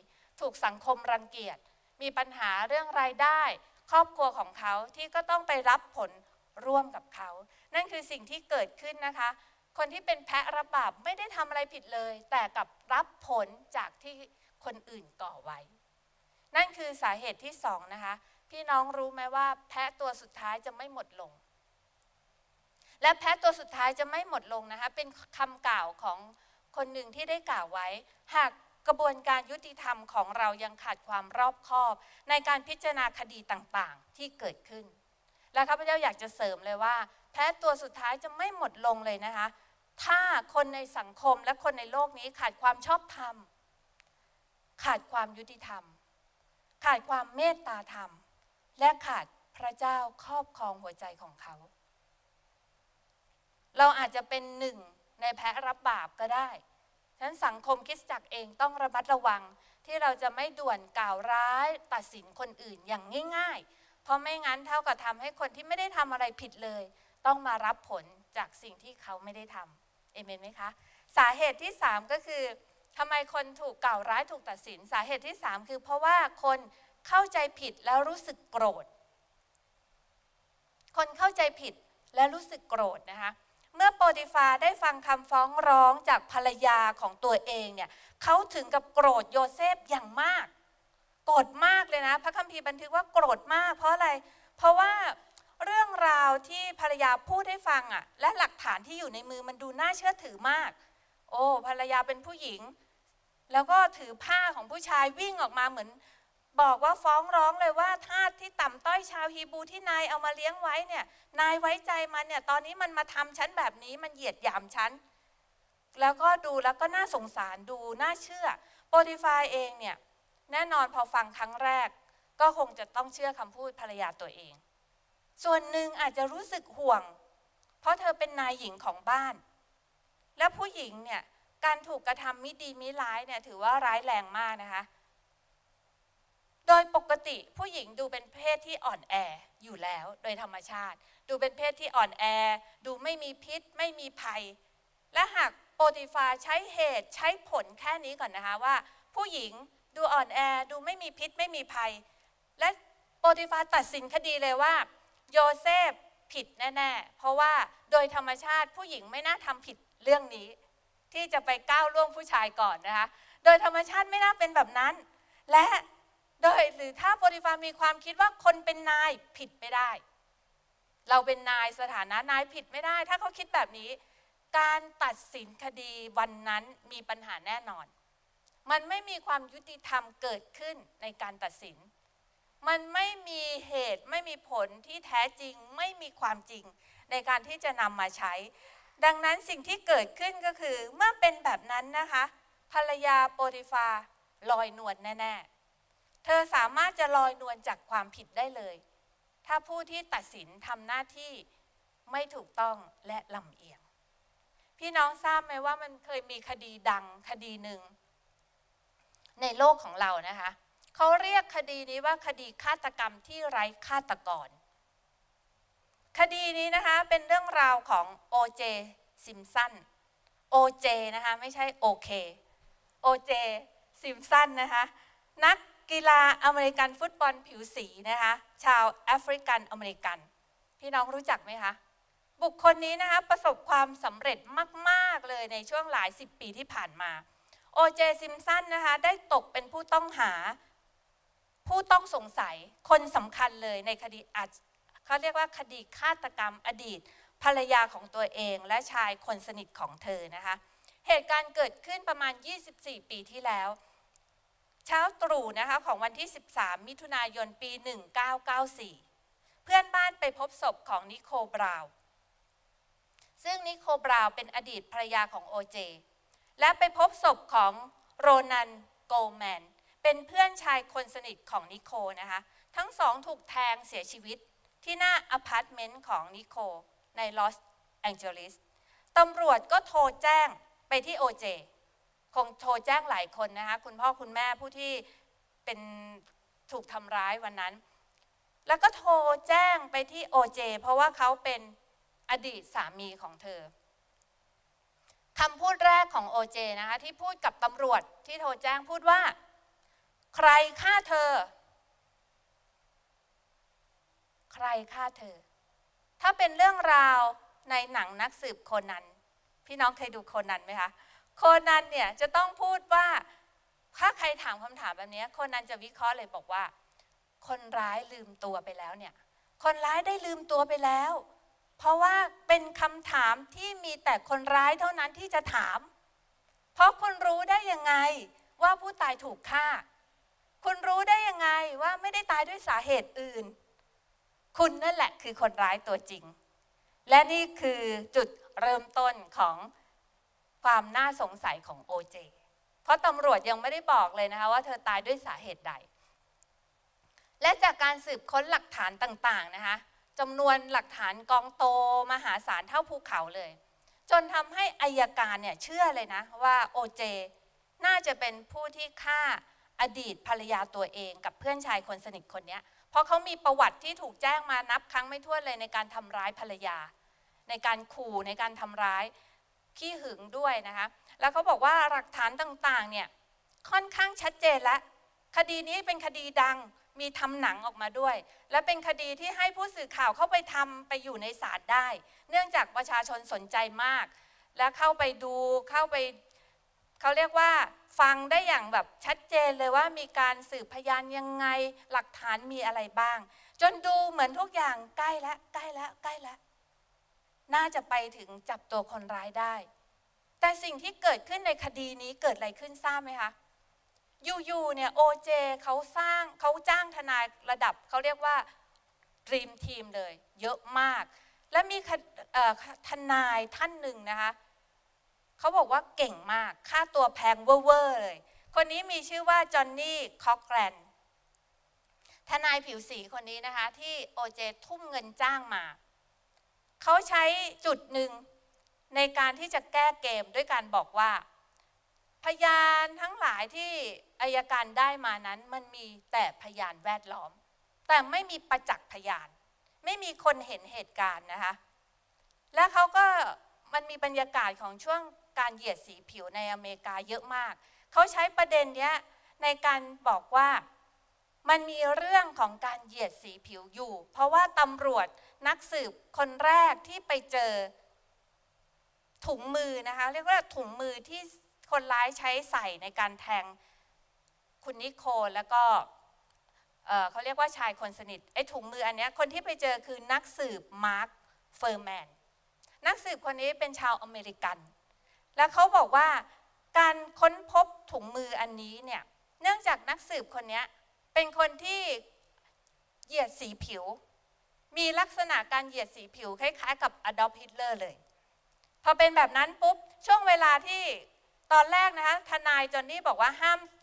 ถูกสังคมรังเกียจมีปัญหาเรื่องรายได้ครอบครัวของเขาที่ก็ต้องไปรับผลร่วมกับเขานั่นคือสิ่งที่เกิดขึ้นนะคะคนที่เป็นแพะรับบาปไม่ได้ทำอะไรผิดเลยแต่กับรับผลจากที่คนอื่นก่อไว้นั่นคือสาเหตุที่2นะคะพี่น้องรู้ไหมว่าแพะตัวสุดท้ายจะไม่หมดลงและแพะตัวสุดท้ายจะไม่หมดลงนะคะเป็นคำกล่าวของคนหนึ่งที่ได้กล่าวไว้หากกระบวนการยุติธรรมของเรายังขาดความรอบคอบในการพิจารณาคดีต่างๆที่เกิดขึ้นและข้าพเจ้าอยากจะเสริมเลยว่าแพะตัวสุดท้ายจะไม่หมดลงเลยนะคะถ้าคนในสังคมและคนในโลกนี้ขาดความชอบธรรมขาดความยุติธรรมขาดความเมตตาธรรมและขาดพระเจ้าครอบครองหัวใจของเขาเราอาจจะเป็นหนึ่งในแพะรับบาปก็ได้ฉะนั้นสังคมคริสตจักรเองต้องระมัดระวังที่เราจะไม่ด่วนกล่าวร้ายตัดสินคนอื่นอย่างง่ายๆเพราะไม่งั้นเท่ากับทำให้คนที่ไม่ได้ทำอะไรผิดเลยต้องมารับผลจากสิ่งที่เขาไม่ได้ทำเอเมนไหมคะสาเหตุที่3ก็คือทำไมคนถูกกล่าวร้ายถูกตัดสินสาเหตุที่3คือเพราะว่าคนเข้าใจผิดแล้วรู้สึกโกรธคนเข้าใจผิดและรู้สึกโกรธนะคะเมื่อโปติฟาได้ฟังคำฟ้องร้องจากภรรยาของตัวเองเนี่ยเขาถึงกับโกรธโยเซฟอย่างมากโกรธมากเลยนะพระคัมภีร์บันทึกว่าโกรธมากเพราะอะไรเพราะว่าเรื่องราวที่ภรรยาพูดให้ฟังอ่ะและหลักฐานที่อยู่ในมือมันดูน่าเชื่อถือมากโอ้ภรรยาเป็นผู้หญิงแล้วก็ถือผ้าของผู้ชายวิ่งออกมาเหมือนบอกว่าฟ้องร้องเลยว่าทาสที่ต่ำต้อยชาวฮีบรูที่นายเอามาเลี้ยงไว้เนี่ยนายไว้ใจมันเนี่ยตอนนี้มันมาทำฉันแบบนี้มันเหยียดหยามฉันแล้วก็ดูแล้วก็น่าสงสารดูน่าเชื่อโปติฟาเองเนี่ยแน่นอนพอฟังครั้งแรกก็คงจะต้องเชื่อคำพูดภรรยาตัวเองส่วนหนึ่งอาจจะรู้สึกห่วงเพราะเธอเป็นนายหญิงของบ้านและผู้หญิงเนี่ยการถูกกระทำมิดีมิร้ายเนี่ยถือว่าร้ายแรงมากนะคะโดยปกติผู้หญิงดูเป็นเพศที่อ่อนแออยู่แล้วโดยธรรมชาติดูเป็นเพศที่อ่อนแอดูไม่มีพิษไม่มีภัยและหากโปติฟาใช้เหตุใช้ผลแค่นี้ก่อนนะคะว่าผู้หญิงดูอ่อนแอดูไม่มีพิษไม่มีภัยและโปติฟาตัดสินคดีเลยว่าโยเซฟ ผิดแน่ๆเพราะว่าโดยธรรมชาติผู้หญิงไม่น่าทำผิดเรื่องนี้ที่จะไปก้าวล่วงผู้ชายก่อนนะคะโดยธรรมชาติไม่น่าเป็นแบบนั้นและโดยหรือถ้าบริวารมีความคิดว่าคนเป็นนายผิดไม่ได้เราเป็นนายสถานะนายผิดไม่ได้ถ้าเขาคิดแบบนี้การตัดสินคดีวันนั้นมีปัญหาแน่นอนมันไม่มีความยุติธรรมเกิดขึ้นในการตัดสินมันไม่มีเหตุไม่มีผลที่แท้จริงไม่มีความจริงในการที่จะนำมาใช้ดังนั้นสิ่งที่เกิดขึ้นก็คือเมื่อเป็นแบบนั้นนะคะภรรยาโปติฟาลอยนวลแน่ๆเธอสามารถจะลอยนวลจากความผิดได้เลยถ้าผู้ที่ตัดสินทำหน้าที่ไม่ถูกต้องและลำเอียงพี่น้องทราบไหมว่ามันเคยมีคดีดังคดีหนึ่งในโลกของเรานะคะเขาเรียกคดีนี้ว่าคดีฆาตกรรมที่ไร้ฆาตกรคดีนี้นะคะเป็นเรื่องราวของโอเจซิมสันโอเจนะคะไม่ใช่โอเคโอเจซิมสันนะคะนักกีฬาอเมริกันฟุตบอลผิวสีนะคะชาวแอฟริกันอเมริกันพี่น้องรู้จักไหมคะบุคคลนี้นะคะประสบความสำเร็จมากๆเลยในช่วงหลายสิบปีที่ผ่านมาโอเจซิมสันนะคะได้ตกเป็นผู้ต้องหาผู้ต้องสงสัยคนสำคัญเลยในคดีเขาเรียกว่าคดีฆาตกรรมอดีตภรรยาของตัวเองและชายคนสนิทของเธอนะคะเหตุการณ์เกิดขึ้นประมาณ24ปีที่แล้วเช้าตรู่นะคะของวันที่13มิถุนายนปี1994เพื่อนบ้านไปพบศพของนิโคบราวซึ่งนิโคบราวเป็นอดีตภรรยาของโอเจและไปพบศพของโรนันโกลแมนเป็นเพื่อนชายคนสนิทของนิโคนะคะทั้งสองถูกแทงเสียชีวิตที่หน้าอพาร์ตเมนต์ของนิโคในลอสแองเจลิสตำรวจก็โทรแจ้งไปที่โอเจคงโทรแจ้งหลายคนนะคะคุณพ่อคุณแม่ผู้ที่เป็นถูกทำร้ายวันนั้นแล้วก็โทรแจ้งไปที่โอเจเพราะว่าเขาเป็นอดีตสามีของเธอคำพูดแรกของโอเจนะคะที่พูดกับตำรวจที่โทรแจ้งพูดว่าใครฆ่าเธอใครฆ่าเธอถ้าเป็นเรื่องราวในหนังนักสืบโคนันพี่น้องเคยดูโคนันไหมคะโคนันเนี่ยจะต้องพูดว่าถ้าใครถามคำถามแบบนี้โคนันจะวิเคราะห์เลยบอกว่าคนร้ายลืมตัวไปแล้วเนี่ยคนร้ายได้ลืมตัวไปแล้วเพราะว่าเป็นคำถามที่มีแต่คนร้ายเท่านั้นที่จะถามเพราะคุณรู้ได้ยังไงว่าผู้ตายถูกฆ่าคุณรู้ได้ยังไงว่าไม่ได้ตายด้วยสาเหตุอื่นคุณนั่นแหละคือคนร้ายตัวจริงและนี่คือจุดเริ่มต้นของความน่าสงสัยของโอเจเพราะตำรวจยังไม่ได้บอกเลยนะคะว่าเธอตายด้วยสาเหตุใดและจากการสืบค้นหลักฐานต่างๆนะคะจำนวนหลักฐานกองโตมหาศาลเท่าภูเขาเลยจนทำให้อัยการเนี่ยเชื่อเลยนะว่าโอเจน่าจะเป็นผู้ที่ฆ่าอดีตภรรยาตัวเองกับเพื่อนชายคนสนิทคนนี้เพราะเขามีประวัติที่ถูกแจ้งมานับครั้งไม่ถ้วนเลยในการทำร้ายภรรยาในการขู่ในการทำร้ายขี้หึงด้วยนะคะแล้วเขาบอกว่าหลักฐานต่างๆเนี่ยค่อนข้างชัดเจนและคดีนี้เป็นคดีดังมีทำหนังออกมาด้วยและเป็นคดีที่ให้ผู้สื่อข่าวเข้าไปทำไปอยู่ในศาลได้เนื่องจากประชาชนสนใจมากและเข้าไปดูเข้าไปเขาเรียกว่าฟังได้อย่างแบบชัดเจนเลยว่ามีการสืบพยานยังไงหลักฐานมีอะไรบ้างจนดูเหมือนทุกอย่างใกล้แล้วใกล้แล้วใกล้แล้วน่าจะไปถึงจับตัวคนร้ายได้แต่สิ่งที่เกิดขึ้นในคดีนี้เกิดอะไรขึ้นทราบไหมคะอยู่ๆเนี่ยโอเจเขาจ้างทนายระดับเขาเรียกว่าดรีมทีมเลยเยอะมากและมีทนายท่านหนึ่งนะคะเขาบอกว่าเก่งมากค่าตัวแพงเว่อร์เลยคนนี้มีชื่อว่าจอห์นนี่คอกแกรนทนายผิวสีคนนี้นะคะที่โอเจทุ่มเงินจ้างมาเขาใช้จุดหนึ่งในการที่จะแก้เกมด้วยการบอกว่าพยานทั้งหลายที่อัยการได้มานั้นมันมีแต่พยานแวดล้อมแต่ไม่มีประจักษ์พยานไม่มีคนเห็นเหตุการณ์นะคะและเขาก็มันมีบรรยากาศของช่วงการเหยียดสีผิวในอเมริกาเยอะมากเขาใช้ประเด็นนี้ในการบอกว่า มันมีเรื่องของการเหยียดสีผิวอยู่เพราะว่าตำรวจนักสืบคนแรกที่ไปเจอถุงมือนะคะเรียกว่าถุงมือที่คนร้ายใช้ใส่ในการแทงคุณนิโคลแล้วก็เขาเรียกว่าชายคนสนิทไอ้ถุงมืออันเนี้ยคนที่ไปเจอคือนักสืบมาร์คเฟอร์แมนนักสืบคนนี้เป็นชาวอเมริกันแล้วเขาบอกว่าการค้นพบถุงมืออันนี้เนี่ยเนื่องจากนักสืบคนนี้เป็นคนที่เหยียดสีผิวมีลักษณะการเหยียดสีผิวคล้ายๆกับอดอล์ฟฮิตเลอร์เลยพอเป็นแบบนั้นปุ๊บช่วงเวลาที่ตอนแรกนะคะทนายจอนนี่บอกว่า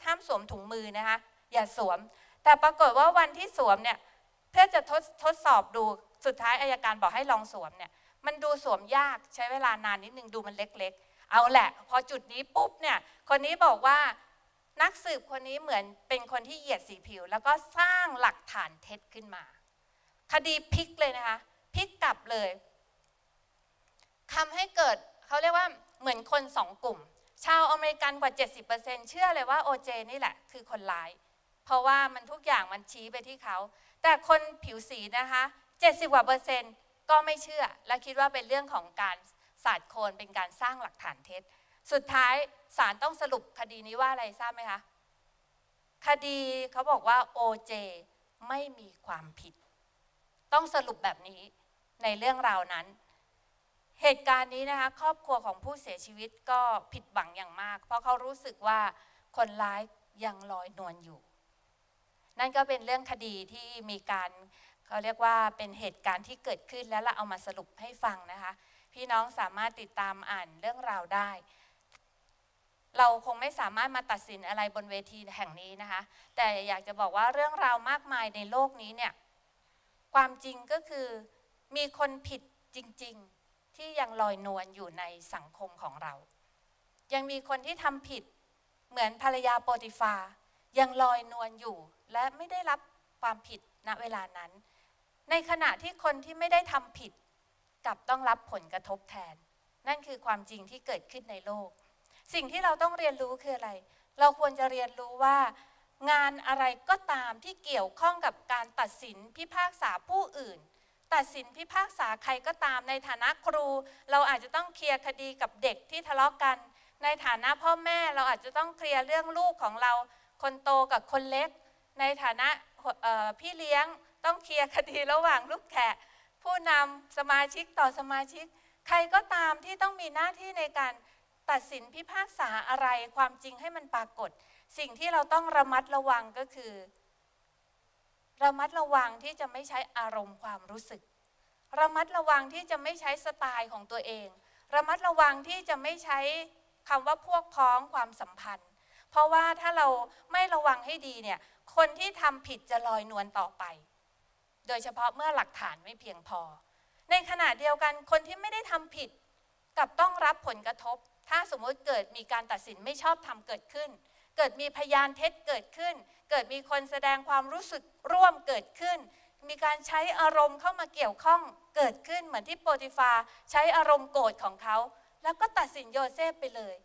ห้ามสวมถุงมือนะคะอย่าสวมแต่ปรากฏว่าวันที่สวมเนี่ยเพื่อจะทดสอบดูสุดท้ายอัยการบอกให้ลองสวมเนี่ยมันดูสวมยากใช้เวลานานนิดนึงดูมันเล็กๆเอาแหละพอจุดนี้ปุ๊บเนี่ยคนนี้บอกว่านักสืบคนนี้เหมือนเป็นคนที่เหยียดสีผิวแล้วก็สร้างหลักฐานเท็จขึ้นมาคดีพลิกเลยนะคะพลิกกลับเลยทำให้เกิดเขาเรียกว่าเหมือนคนสองกลุ่มชาวอเมริกันกว่า 70% เชื่อเลยว่าโอเจนี่แหละคือคนร้ายเพราะว่ามันทุกอย่างมันชี้ไปที่เขาแต่คนผิวสีนะคะ70% กว่าก็ไม่เชื่อและคิดว่าเป็นเรื่องของการสาดโคลนเป็นการสร้างหลักฐานเท็จสุดท้ายศาลต้องสรุปคดีนี้ว่าอะไรทราบไหมคะคดีเขาบอกว่าโอเจไม่มีความผิดต้องสรุปแบบนี้ในเรื่องราวนั้นเหตุการณ์นี้นะคะครอบครัวของผู้เสียชีวิตก็ผิดหวังอย่างมากเพราะเขารู้สึกว่าคนร้ายยังลอยนวลอยู่นั่นก็เป็นเรื่องคดีที่มีการเขาเรียกว่าเป็นเหตุการณ์ที่เกิดขึ้นแล้วเราเอามาสรุปให้ฟังนะคะพี่น้องสามารถติดตามอ่านเรื่องราวได้เราคงไม่สามารถมาตัดสินอะไรบนเวทีแห่งนี้นะคะแต่อยากจะบอกว่าเรื่องราวมากมายในโลกนี้เนี่ยความจริงก็คือมีคนผิดจริงๆที่ยังลอยนวลอยู่ในสังคมของเรายังมีคนที่ทำผิดเหมือนภรรยาโปติฟายังลอยนวลอยู่และไม่ได้รับความผิดณเวลานั้นในขณะที่คนที่ไม่ได้ทำผิดกลับต้องรับผลกระทบแทนนั่นคือความจริงที่เกิดขึ้นในโลกสิ่งที่เราต้องเรียนรู้คืออะไรเราควรจะเรียนรู้ว่างานอะไรก็ตามที่เกี่ยวข้องกับการตัดสินพิพากษาผู้อื่นตัดสินพิพากษาใครก็ตามในฐานะครูเราอาจจะต้องเคลียร์คดีกับเด็กที่ทะเลาะกันในฐานะพ่อแม่เราอาจจะต้องเคลียร์เรื่องลูกของเราคนโตกับคนเล็กในฐานะพี่เลี้ยงต้องเคลียร์คดีระหว่างลูกแขกผู้นำสมาชิกต่อสมาชิกใครก็ตามที่ต้องมีหน้าที่ในการตัดสินพิพากษาอะไรความจริงให้มันปรากฏสิ่งที่เราต้องระมัดระวังก็คือระมัดระวังที่จะไม่ใช้อารมณ์ความรู้สึกระมัดระวังที่จะไม่ใช้สไตล์ของตัวเองระมัดระวังที่จะไม่ใช้คำว่าพวกพ้องความสัมพันธ์เพราะว่าถ้าเราไม่ระวังให้ดีเนี่ยคนที่ทำผิดจะลอยนวลต่อไปโดยเฉพาะเมื่อหลักฐานไม่เพียงพอในขณะเดียวกันคนที่ไม่ได้ทำผิดกับต้องรับผลกระทบถ้าสมมติเกิดมีการตัดสินไม่ชอบธรรมเกิดขึ้นเกิดมีพยานเท็จเกิดขึ้นเกิดมีคนแสดงความรู้สึกร่วมเกิดขึ้นมีการใช้อารมณ์เข้ามาเกี่ยวข้องเกิดขึ้นเหมือนที่โปติฟาใช้อารมณ์โกรธของเขาแล้วก็ตัดสินโยเซฟไปเลย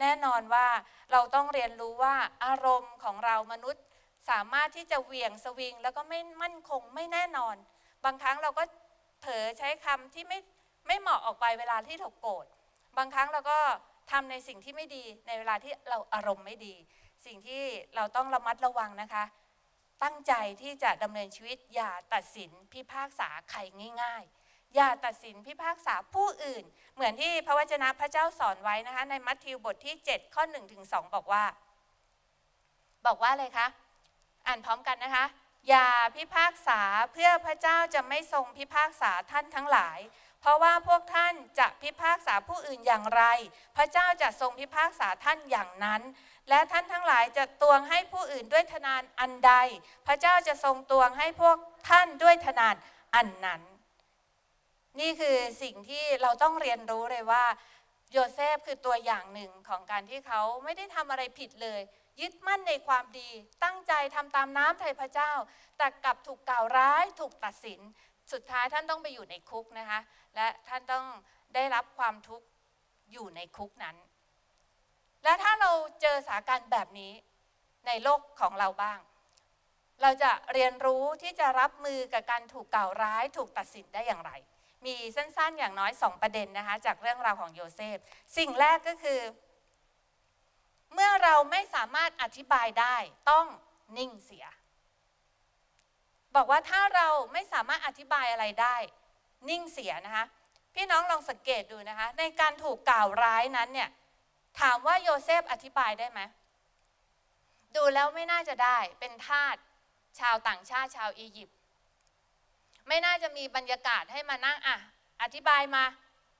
แน่นอนว่าเราต้องเรียนรู้ว่าอารมณ์ของเรามนุษย์สามารถที่จะเหวี่ยงสวิงแล้วก็ไม่มั่นคงไม่แน่นอนบางครั้งเราก็เผลอใช้คำที่ไม่เหมาะออกไปเวลาที่เราโกรธบางครั้งเราก็ทำในสิ่งที่ไม่ดีในเวลาที่เราอารมณ์ไม่ดีสิ่งที่เราต้องระมัดระวังนะคะตั้งใจที่จะดำเนินชีวิตอย่าตัดสินพิพากษาใครง่ายๆอย่าตัดสินพิพากษาผู้อื่นเหมือนที่พระวจนะพระเจ้าสอนไว้นะคะในมัทธิวบทที่7ข้อ 1-2 บอกว่าอะไรคะอ่านพร้อมกันนะคะอย่าพิพากษาเพื่อพระเจ้าจะไม่ทรงพิพากษาท่านทั้งหลายเพราะว่าพวกท่านจะพิพากษาผู้อื่นอย่างไรพระเจ้าจะทรงพิพากษาท่านอย่างนั้นและท่านทั้งหลายจะตวงให้ผู้อื่นด้วยทนานอันใดพระเจ้าจะทรงตวงให้พวกท่านด้วยทนานอันนั้นนี่คือสิ่งที่เราต้องเรียนรู้เลยว่าโยเซฟคือตัวอย่างหนึ่งของการที่เขาไม่ได้ทำอะไรผิดเลยยึดมั่นในความดีตั้งใจทำตามน้ำใจพระเจ้าแต่กลับถูกกล่าวร้ายถูกตัดสินสุดท้ายท่านต้องไปอยู่ในคุกนะคะและท่านต้องได้รับความทุกข์อยู่ในคุกนั้นและถ้าเราเจอสถานการณ์แบบนี้ในโลกของเราบ้าง เราจะเรียนรู้ที่จะรับมือกับการถูกกล่าวร้ายถูกตัดสินได้อย่างไรมีสั้นๆอย่างน้อย2ประเด็นนะคะจากเรื่องราวของโยเซฟสิ่งแรกก็คือเมื่อเราไม่สามารถอธิบายได้ต้องนิ่งเสียบอกว่าถ้าเราไม่สามารถอธิบายอะไรได้นิ่งเสียนะคะพี่น้องลองสังเกตดูนะคะในการถูกกล่าวร้ายนั้นเนี่ยถามว่าโยเซฟอธิบายได้ไหมดูแล้วไม่น่าจะได้เป็นทาสชาวต่างชาติชาวอียิปต์ไม่น่าจะมีบรรยากาศให้มานั่งอธิบายมา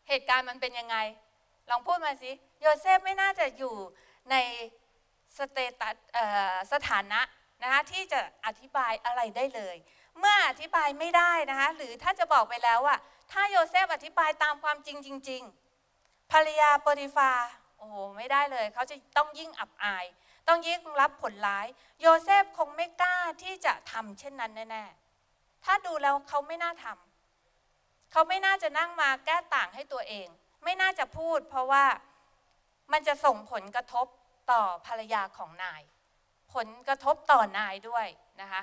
เหตุการณ์มันเป็นยังไงลองพูดมาสิโยเซฟไม่น่าจะอยู่ในสถานะนะคะที่จะอธิบายอะไรได้เลยเมื่ออธิบายไม่ได้นะคะหรือถ้าจะบอกไปแล้วว่าถ้าโยเซฟอธิบายตามความจริงจริงภรรยาโปติฟาโอ้โหไม่ได้เลยเขาจะต้องยิ่งอับอายต้องยิ่งรับผลร้ายโยเซฟคงไม่กล้าที่จะทำเช่นนั้นแน่ๆถ้าดูแล้วเขาไม่น่าทำเขาไม่น่าจะนั่งมาแก้ต่างให้ตัวเองไม่น่าจะพูดเพราะว่ามันจะส่งผลกระทบต่อภรรยาของนายผลกระทบต่อนายด้วยนะคะ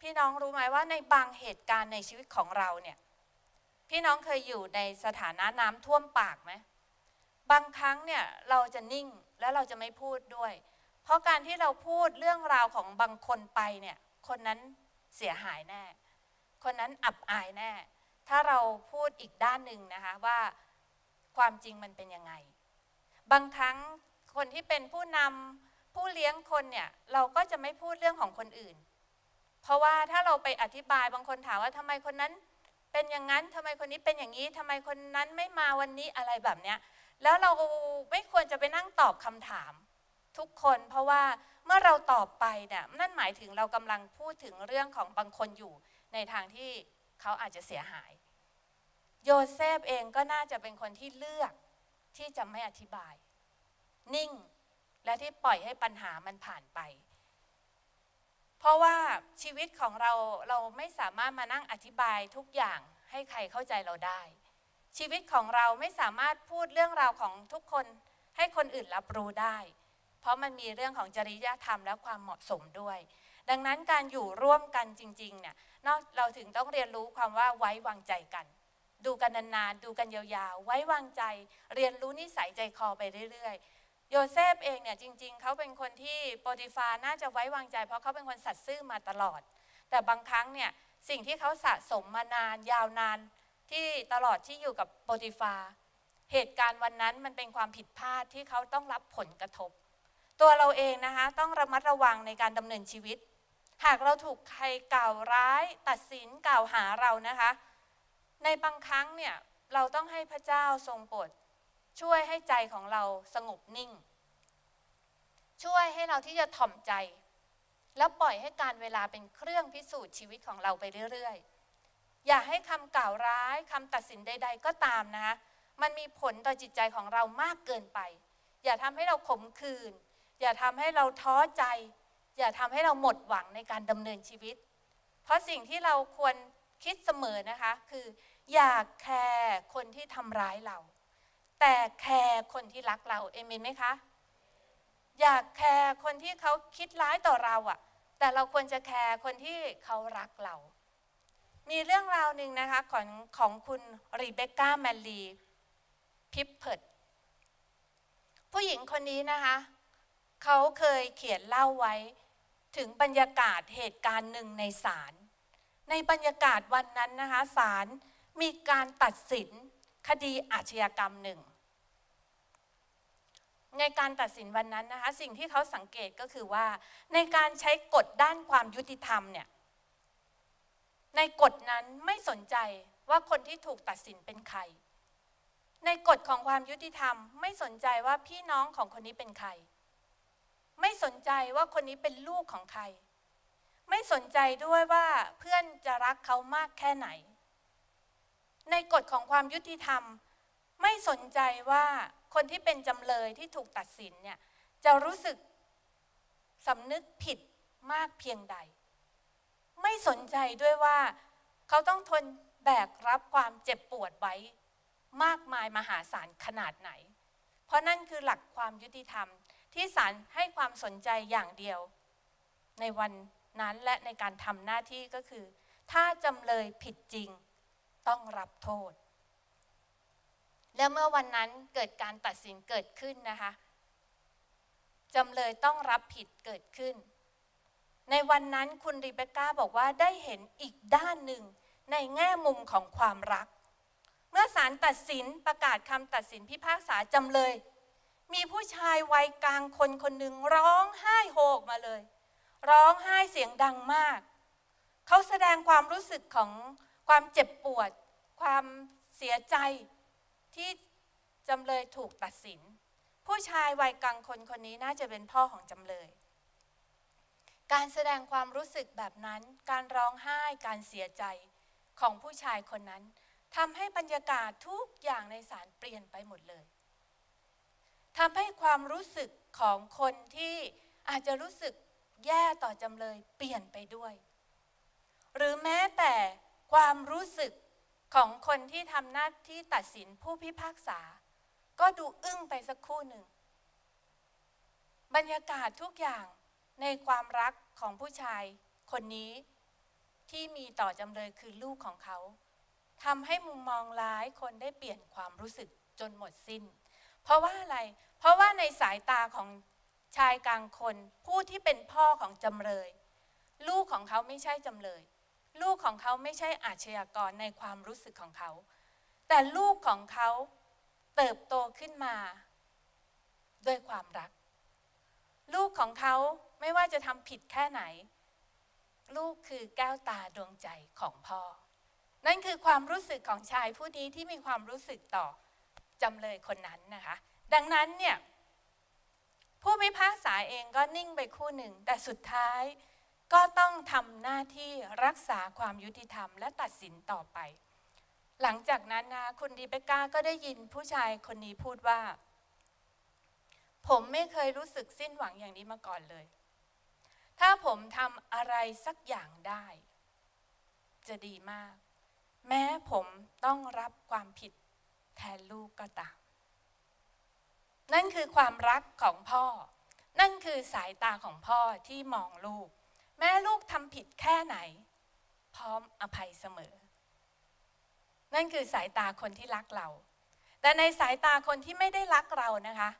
พี่น้องรู้ไหมว่าในบางเหตุการณ์ในชีวิตของเราเนี่ยพี่น้องเคยอยู่ในสถานะน้ำท่วมปากไหมบางครั้งเนี่ยเราจะนิ่งและเราจะไม่พูดด้วยเพราะการที่เราพูดเรื่องราวของบางคนไปเนี่ยคนนั้นเสียหายแน่คนนั้นอับอายแน่ถ้าเราพูดอีกด้านหนึ่งนะคะว่าความจริงมันเป็นยังไงบางครั้งคนที่เป็นผู้นำผู้เลี้ยงคนเนี่ยเราก็จะไม่พูดเรื่องของคนอื่นเพราะว่าถ้าเราไปอธิบายบางคนถามว่าทำไมคนนั้นเป็นอย่างนั้นทำไมคนนี้เป็นอย่างนี้ทำไมคนนั้นไม่มาวันนี้อะไรแบบเนี้ยแล้วเราไม่ควรจะไปนั่งตอบคำถามทุกคนเพราะว่าเมื่อเราตอบไปเนี่ยนั่นหมายถึงเรากำลังพูดถึงเรื่องของบางคนอยู่ในทางที่เขาอาจจะเสียหายโยเซฟเองก็น่าจะเป็นคนที่เลือกที่จะไม่อธิบายนิ่งและที่ปล่อยให้ปัญหามันผ่านไปเพราะว่าชีวิตของเราไม่สามารถมานั่งอธิบายทุกอย่างให้ใครเข้าใจเราได้ชีวิตของเราไม่สามารถพูดเรื่องราวของทุกคนให้คนอื่นรับรู้ได้เพราะมันมีเรื่องของจริยธรรมและความเหมาะสมด้วยดังนั้นการอยู่ร่วมกันจริงๆเนี่ยเราถึงต้องเรียนรู้ความว่าไว้วางใจกันดูกันนานๆดูกันยาวๆไว้วางใจเรียนรู้นิสัยใจคอไปเรื่อยๆโยเซฟเองเนี่ยจริงๆเขาเป็นคนที่โปติฟาน่าจะไว้วางใจเพราะเขาเป็นคนสัตย์ซื่อมาตลอดแต่บางครั้งเนี่ยสิ่งที่เขาสะสมมานานยาวนานที่ตลอดที่อยู่กับโปติฟาเหตุการณ์วันนั้นมันเป็นความผิดพลาดที่เขาต้องรับผลกระทบตัวเราเองนะคะต้องระมัดระวังในการดำเนินชีวิตหากเราถูกใครกล่าวร้ายตัดสินกล่าวหาเรานะคะในบางครั้งเนี่ยเราต้องให้พระเจ้าทรงโปรดช่วยให้ใจของเราสงบนิ่งช่วยให้เราที่จะถ่อมใจแล้วปล่อยให้การเวลาเป็นเครื่องพิสูจน์ชีวิตของเราไปเรื่อยๆอย่าให้คำกล่าวร้ายคำตัดสินใดๆก็ตามนะคะมันมีผลต่อจิตใจของเรามากเกินไปอย่าทำให้เราขมขื่นอย่าทำให้เราท้อใจอย่าทำให้เราหมดหวังในการดำเนินชีวิตเพราะสิ่งที่เราควรคิดเสมอนะคะคืออย่าแคร์คนที่ทำร้ายเราแต่แคร์คนที่รักเราเอเมนไหมคะอย่าแคร์คนที่เขาคิดร้ายต่อเราอ่ะแต่เราควรจะแคร์คนที่เขารักเรามีเรื่องราวหนึ่งนะคะของคุณรีเบคก้าแมนลีพิพเพิร์ตผู้หญิงคนนี้นะคะเขาเคยเขียนเล่าไว้ถึงบรรยากาศเหตุการณ์หนึ่งในศาลในบรรยากาศวันนั้นนะคะศาลมีการตัดสินคดีอาชญากรรมหนึ่งในการตัดสินวันนั้นนะคะสิ่งที่เขาสังเกตก็คือว่าในการใช้กฎด้านความยุติธรรมเนี่ยในกฎนั้นไม่สนใจว่าคนที่ถูกตัดสินเป็นใครในกฎของความยุติธรรมไม่สนใจว่าพี่น้องของคนนี้เป็นใครไม่สนใจว่าคนนี้เป็นลูกของใครไม่สนใจด้วยว่าเพื่อนจะรักเขามากแค่ไหนในกฎของความยุติธรรมไม่สนใจว่าคนที่เป็นจำเลยที่ถูกตัดสินเนี่ยจะรู้สึกสำนึกผิดมากเพียงใดไม่สนใจด้วยว่าเขาต้องทนแบกรับความเจ็บปวดไว้มากมายมหาศาลขนาดไหนเพราะนั่นคือหลักความยุติธรรมที่ศาลให้ความสนใจอย่างเดียวในวัน นั้นและในการทำหน้าที่ก็คือถ้าจำเลยผิดจริงต้องรับโทษและเมื่อวันนั้นเกิดการตัดสินเกิดขึ้นนะคะจำเลยต้องรับผิดเกิดขึ้นในวันนั้นคุณรีเบคก้าบอกว่าได้เห็นอีกด้านหนึ่งในแง่มุมของความรักเมื่อศาลตัดสินประกาศคำตัดสินพิพากษาจำเลยมีผู้ชายวัยกลางคนคนหนึ่งร้องไห้โฮกมาเลยร้องไห้เสียงดังมากเขาแสดงความรู้สึกของความเจ็บปวดความเสียใจที่จำเลยถูกตัดสินผู้ชายวัยกลางคนคนนี้น่าจะเป็นพ่อของจำเลยการแสดงความรู้สึกแบบนั้นการร้องไห้การเสียใจของผู้ชายคนนั้นทำให้บรรยากาศทุกอย่างในศาลเปลี่ยนไปหมดเลยทำให้ความรู้สึกของคนที่อาจจะรู้สึกแย่ต่อจำเลยเปลี่ยนไปด้วยหรือแม้แต่ความรู้สึกของคนที่ทำหน้าที่ตัดสินผู้พิพากษาก็ดูอึ้งไปสักครู่หนึ่งบรรยากาศทุกอย่างในความรักของผู้ชายคนนี้ที่มีต่อจำเลยคือลูกของเขาทำให้มุมมองหลายคนได้เปลี่ยนความรู้สึกจนหมดสิ้นเพราะว่าอะไรเพราะว่าในสายตาของชายกลางคนผู้ที่เป็นพ่อของจำเลยลูกของเขาไม่ใช่จำเลยลูกของเขาไม่ใช่อาชญากรในความรู้สึกของเขาแต่ลูกของเขาเติบโตขึ้นมาด้วยความรักลูกของเขาไม่ว่าจะทำผิดแค่ไหนลูกคือแก้วตาดวงใจของพ่อนั่นคือความรู้สึกของชายผู้นี้ที่มีความรู้สึกต่อจำเลยคนนั้นนะคะดังนั้นเนี่ยผู้พิพากษาเองก็นิ่งไปคู่หนึ่งแต่สุดท้ายก็ต้องทำหน้าที่รักษาความยุติธรรมและตัดสินต่อไปหลังจากนั้นนะคุณรีเบคก้าก็ได้ยินผู้ชายคนนี้พูดว่าผมไม่เคยรู้สึกสิ้นหวังอย่างนี้มาก่อนเลยถ้าผมทำอะไรสักอย่างได้จะดีมากแม้ผมต้องรับความผิดแทนลูกก็ตามนั่นคือความรักของพ่อนั่นคือสายตาของพ่อที่มองลูกแม่ลูกทำผิดแค่ไหนพร้อมอภัยเสมอนั่นคือสายตาคนที่รักเราแต่ในสายตาคนที่ไม่ได้รักเรานะคะ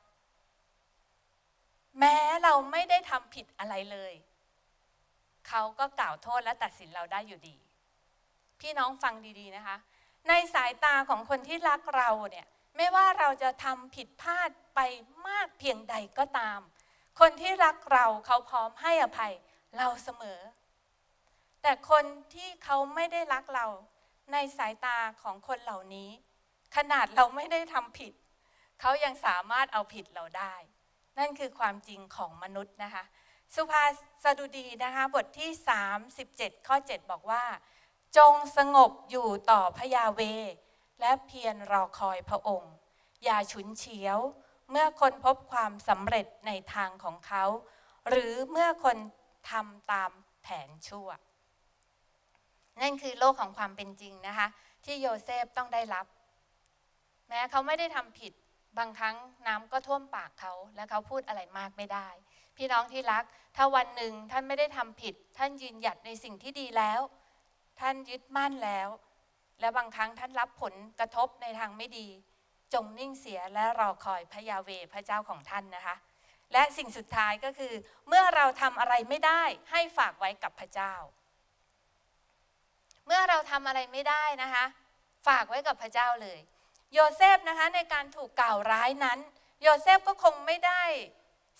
แม้เราไม่ได้ทำผิดอะไรเลยเขาก็กล่าวโทษและตัดสินเราได้อยู่ดีพี่น้องฟังดีๆนะคะในสายตาของคนที่รักเราเนี่ยไม่ว่าเราจะทำผิดพลาดไปมากเพียงใดก็ตามคนที่รักเราเขาพร้อมให้อภัยเราเสมอแต่คนที่เขาไม่ได้รักเราในสายตาของคนเหล่านี้ขนาดเราไม่ได้ทำผิดเขายังสามารถเอาผิดเราได้นั่นคือความจริงของมนุษย์นะคะสุภาสดุดีนะคะบทที่37ข้อ7บอกว่าจงสงบอยู่ต่อพระยาเวและเพียรรอคอยพระองค์อย่าฉุนเฉียวเมื่อคนพบความสำเร็จในทางของเขาหรือเมื่อคนทำตามแผนชั่วนั่นคือโลกของความเป็นจริงนะคะที่โยเซฟต้องได้รับแม้เขาไม่ได้ทำผิดบางครั้งน้ำก็ท่วมปากเขาและเขาพูดอะไรมากไม่ได้พี่น้องที่รักถ้าวันหนึ่งท่านไม่ได้ทำผิดท่านยืนหยัดในสิ่งที่ดีแล้วท่านยึดมั่นแล้วและบางครั้งท่านรับผลกระทบในทางไม่ดีจงนิ่งเสียและรอคอยพระยาเวห์พระเจ้าของท่านนะคะและสิ่งสุดท้ายก็คือเมื่อเราทำอะไรไม่ได้ให้ฝากไว้กับพระเจ้าเมื่อเราทำอะไรไม่ได้นะคะฝากไว้กับพระเจ้าเลยโยเซฟนะคะในการถูกกล่าวร้ายนั้นโยเซฟก็คงไม่ได้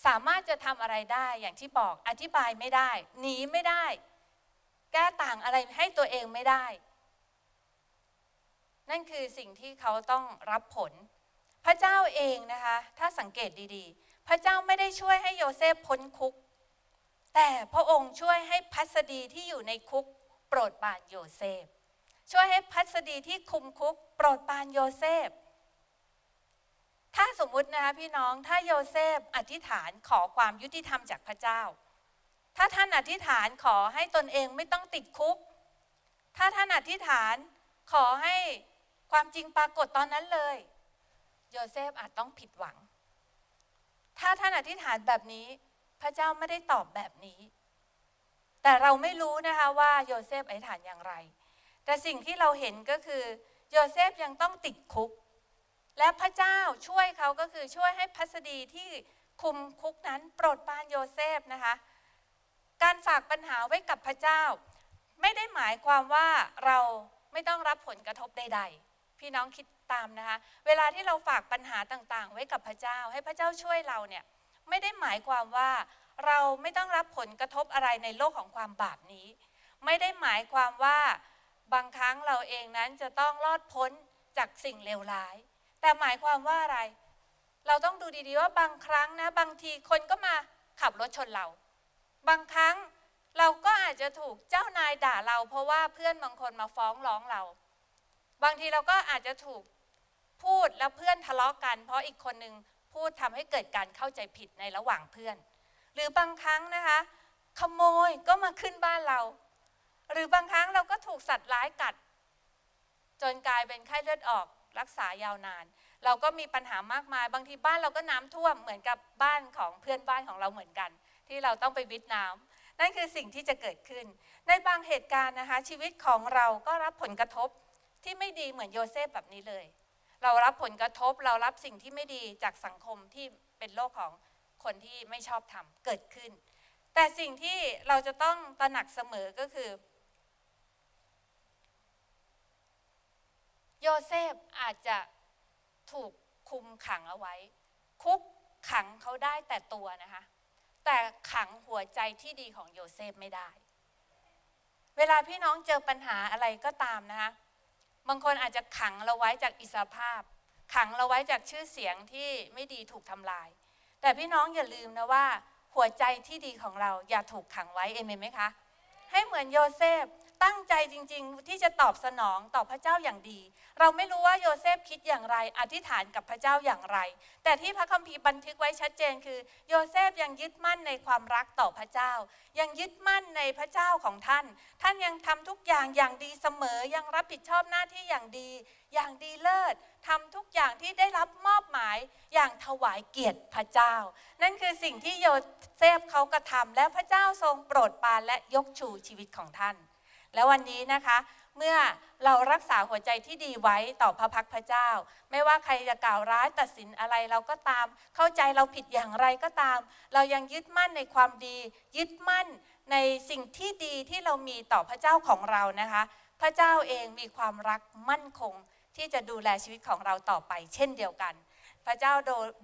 สามารถจะทำอะไรได้อย่างที่บอกอธิบายไม่ได้หนีไม่ได้แก้ต่างอะไรให้ตัวเองไม่ได้นั่นคือสิ่งที่เขาต้องรับผลพระเจ้าเองนะคะถ้าสังเกตดีๆพระเจ้าไม่ได้ช่วยให้โยเซฟพ้นคุกแต่พระองค์ช่วยให้พัสดีที่อยู่ในคุกโปรดปรานโยเซฟช่วยให้พัสดีที่คุมคุกโปรดปรานโยเซฟถ้าสมมุตินะคะพี่น้องถ้าโยเซฟอธิษฐานขอความยุติธรรมจากพระเจ้าถ้าท่านอธิษฐานขอให้ตนเองไม่ต้องติดคุกถ้าท่านอธิษฐานขอให้ความจริงปรากฏตอนนั้นเลยโยเซฟอาจต้องผิดหวังถ้าท่านอธิษฐานแบบนี้พระเจ้าไม่ได้ตอบแบบนี้ แต่เราไม่รู้นะคะว่าโยเซฟอธิษฐานอย่างไรแต่สิ่งที่เราเห็นก็คือโยเซฟยังต้องติดคุกและพระเจ้าช่วยเขาก็คือช่วยให้ภัสดีที่คุมคุกนั้นโปรดปรานโยเซฟนะคะการฝากปัญหาไว้กับพระเจ้าไม่ได้หมายความว่าเราไม่ต้องรับผลกระทบใดๆพี่น้องคิดตามนะคะเวลาที่เราฝากปัญหาต่างๆไว้กับพระเจ้าให้พระเจ้าช่วยเราเนี่ยไม่ได้หมายความว่าเราไม่ต้องรับผลกระทบอะไรในโลกของความบาปนี้ไม่ได้หมายความว่าบางครั้งเราเองนั้นจะต้องรอดพ้นจากสิ่งเลวร้ายแต่หมายความว่าอะไรเราต้องดูดีๆว่าบางครั้งนะบางทีคนก็มาขับรถชนเราบางครั้งเราก็อาจจะถูกเจ้านายด่าเราเพราะว่าเพื่อนบางคนมาฟ้องร้องเราบางทีเราก็อาจจะถูกพูดแล้วเพื่อนทะเลาะกันเพราะอีกคนนึงพูดทำให้เกิดการเข้าใจผิดในระหว่างเพื่อนหรือบางครั้งนะคะขโมยก็มาขึ้นบ้านเราหรือบางครั้งเราก็ถูกสัตว์ร้ายกัดจนกลายเป็นไข้เลือดออกรักษายาวนานเราก็มีปัญหามากมายบางทีบ้านเราก็น้ำท่วมเหมือนกับบ้านของเพื่อนบ้านของเราเหมือนกันที่เราต้องไปวิทย์น้ำนั่นคือสิ่งที่จะเกิดขึ้นในบางเหตุการณ์นะคะชีวิตของเราก็รับผลกระทบที่ไม่ดีเหมือนโยเซฟแบบนี้เลยเรารับผลกระทบเรารับสิ่งที่ไม่ดีจากสังคมที่เป็นโลกของคนที่ไม่ชอบทำเกิดขึ้นแต่สิ่งที่เราจะต้องตระหนักเสมอก็คือโยเซฟอาจจะถูกคุมขังเอาไว้คุกขังเขาได้แต่ตัวนะคะแต่ขังหัวใจที่ดีของโยเซฟไม่ได้เวลาพี่น้องเจอปัญหาอะไรก็ตามนะคะบางคนอาจจะขังเราไว้จากอิสรภาพขังเราไว้จากชื่อเสียงที่ไม่ดีถูกทำลายแต่พี่น้องอย่าลืมนะว่าหัวใจที่ดีของเราอย่าถูกขังไว้เอเมนไหมคะให้เหมือนโยเซฟตั้งใจจริงๆที่จะตอบสนองต่อพระเจ้าอย่างดีเราไม่รู้ว่าโยเซฟคิดอย่างไรอธิษฐานกับพระเจ้าอย่างไรแต่ที่พระคัมภีร์บันทึกไว้ชัดเจนคือโยเซฟยังยึดมั่นในความรักต่อพระเจ้ายังยึดมั่นในพระเจ้าของท่านท่านยังทำทุกอย่างอย่างดีเสมอยังรับผิดชอบหน้าที่อย่างดีเลิศทำทุกอย่างที่ได้รับมอบหมายอย่างถวายเกียรติพระเจ้านั่นคือสิ่งที่โยเซฟเขากระทำและพระเจ้าทรงโปรดปรานและยกชูชีวิตของท่านและวันนี้นะคะเมื่อเรารักษาหัวใจที่ดีไว้ต่อพระพักพระเจ้าไม่ว่าใครจะกล่าวร้ายตัดสินอะไรเราก็ตามเข้าใจเราผิดอย่างไรก็ตามเรายังยึดมั่นในความดียึดมั่นในสิ่งที่ดีที่เรามีต่อพระเจ้าของเรานะคะพระเจ้าเองมีความรักมั่นคงที่จะดูแลชีวิตของเราต่อไปเช่นเดียวกันพระเจ้า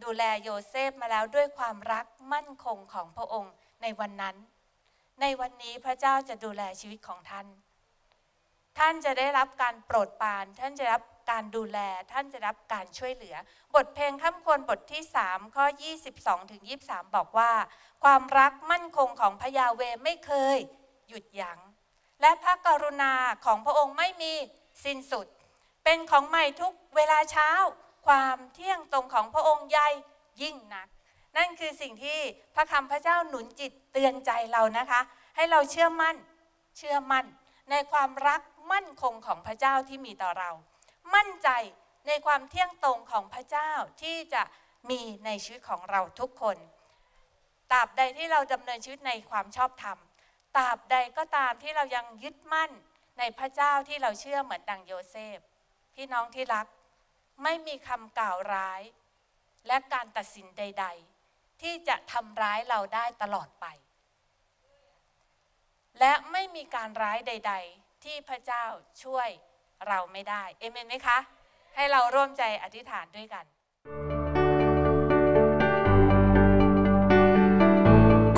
ดูแลโยเซฟมาแล้วด้วยความรักมั่นคงของพระองค์ในวันนั้นในวันนี้พระเจ้าจะดูแลชีวิตของท่านท่านจะได้รับการโปรดปรานท่านจะรับการดูแลท่านจะรับการช่วยเหลือบทเพลงค่ำควรบทที่3ข้อ 22-23 บอกว่าความรักมั่นคงของพระยาเวห์ไม่เคยหยุดยั้งและพระกรุณาของพระองค์ไม่มีสิ้นสุดเป็นของใหม่ทุกเวลาเช้าความเที่ยงตรงของพระองค์ใหญ่ยิ่งนักนั่นคือสิ่งที่พระคำพระเจ้าหนุนจิตเตือนใจเรานะคะให้เราเชื่อมั่นในความรักมั่นคงของพระเจ้าที่มีต่อเรามั่นใจในความเที่ยงตรงของพระเจ้าที่จะมีในชีวิตของเราทุกคนตราบใดที่เราดำเนินชีวิตในความชอบธรรมตราบใดก็ตามที่เรายังยึดมั่นในพระเจ้าที่เราเชื่อเหมือนดังโยเซฟพี่น้องที่รักไม่มีคำกล่าวร้ายและการตัดสินใดๆที่จะทำร้ายเราได้ตลอดไปและไม่มีการร้ายใดๆที่พระเจ้าช่วยเราไม่ได้เอเมนไหมคะให้เราร่วมใจอธิษฐานด้วยกัน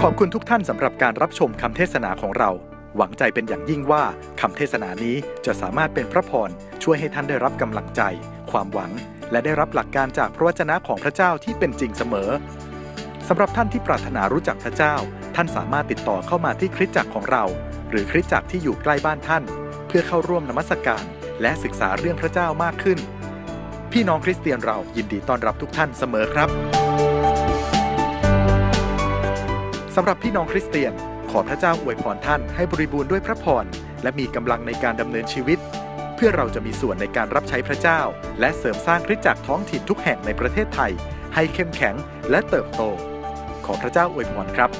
ขอบคุณทุกท่านสำหรับการรับชมคำเทศนาของเราหวังใจเป็นอย่างยิ่งว่าคำเทศนานี้จะสามารถเป็นพระพรช่วยให้ท่านได้รับกำลังใจความหวังและได้รับหลักการจากพระวจนะของพระเจ้าที่เป็นจริงเสมอสำหรับท่านที่ปรารถนารู้จักพระเจ้าท่านสามารถติดต่อเข้ามาที่คริสตจักรของเราหรือคริสตจักรที่อยู่ใกล้บ้านท่านเพื่อเข้าร่วมนมัสการและศึกษาเรื่องพระเจ้ามากขึ้นพี่น้องคริสเตียนเรายินดีต้อนรับทุกท่านเสมอครับสำหรับพี่น้องคริสเตียนขอพระเจ้าอวยพรท่านให้บริบูรณ์ด้วยพระพรและมีกำลังในการดำเนินชีวิตเพื่อเราจะมีส่วนในการรับใช้พระเจ้าและเสริมสร้างคริสตจักรท้องถิ่นทุกแห่งในประเทศไทยให้เข้มแข็งและเติบโตขอพระเจ้าอวยพรครับ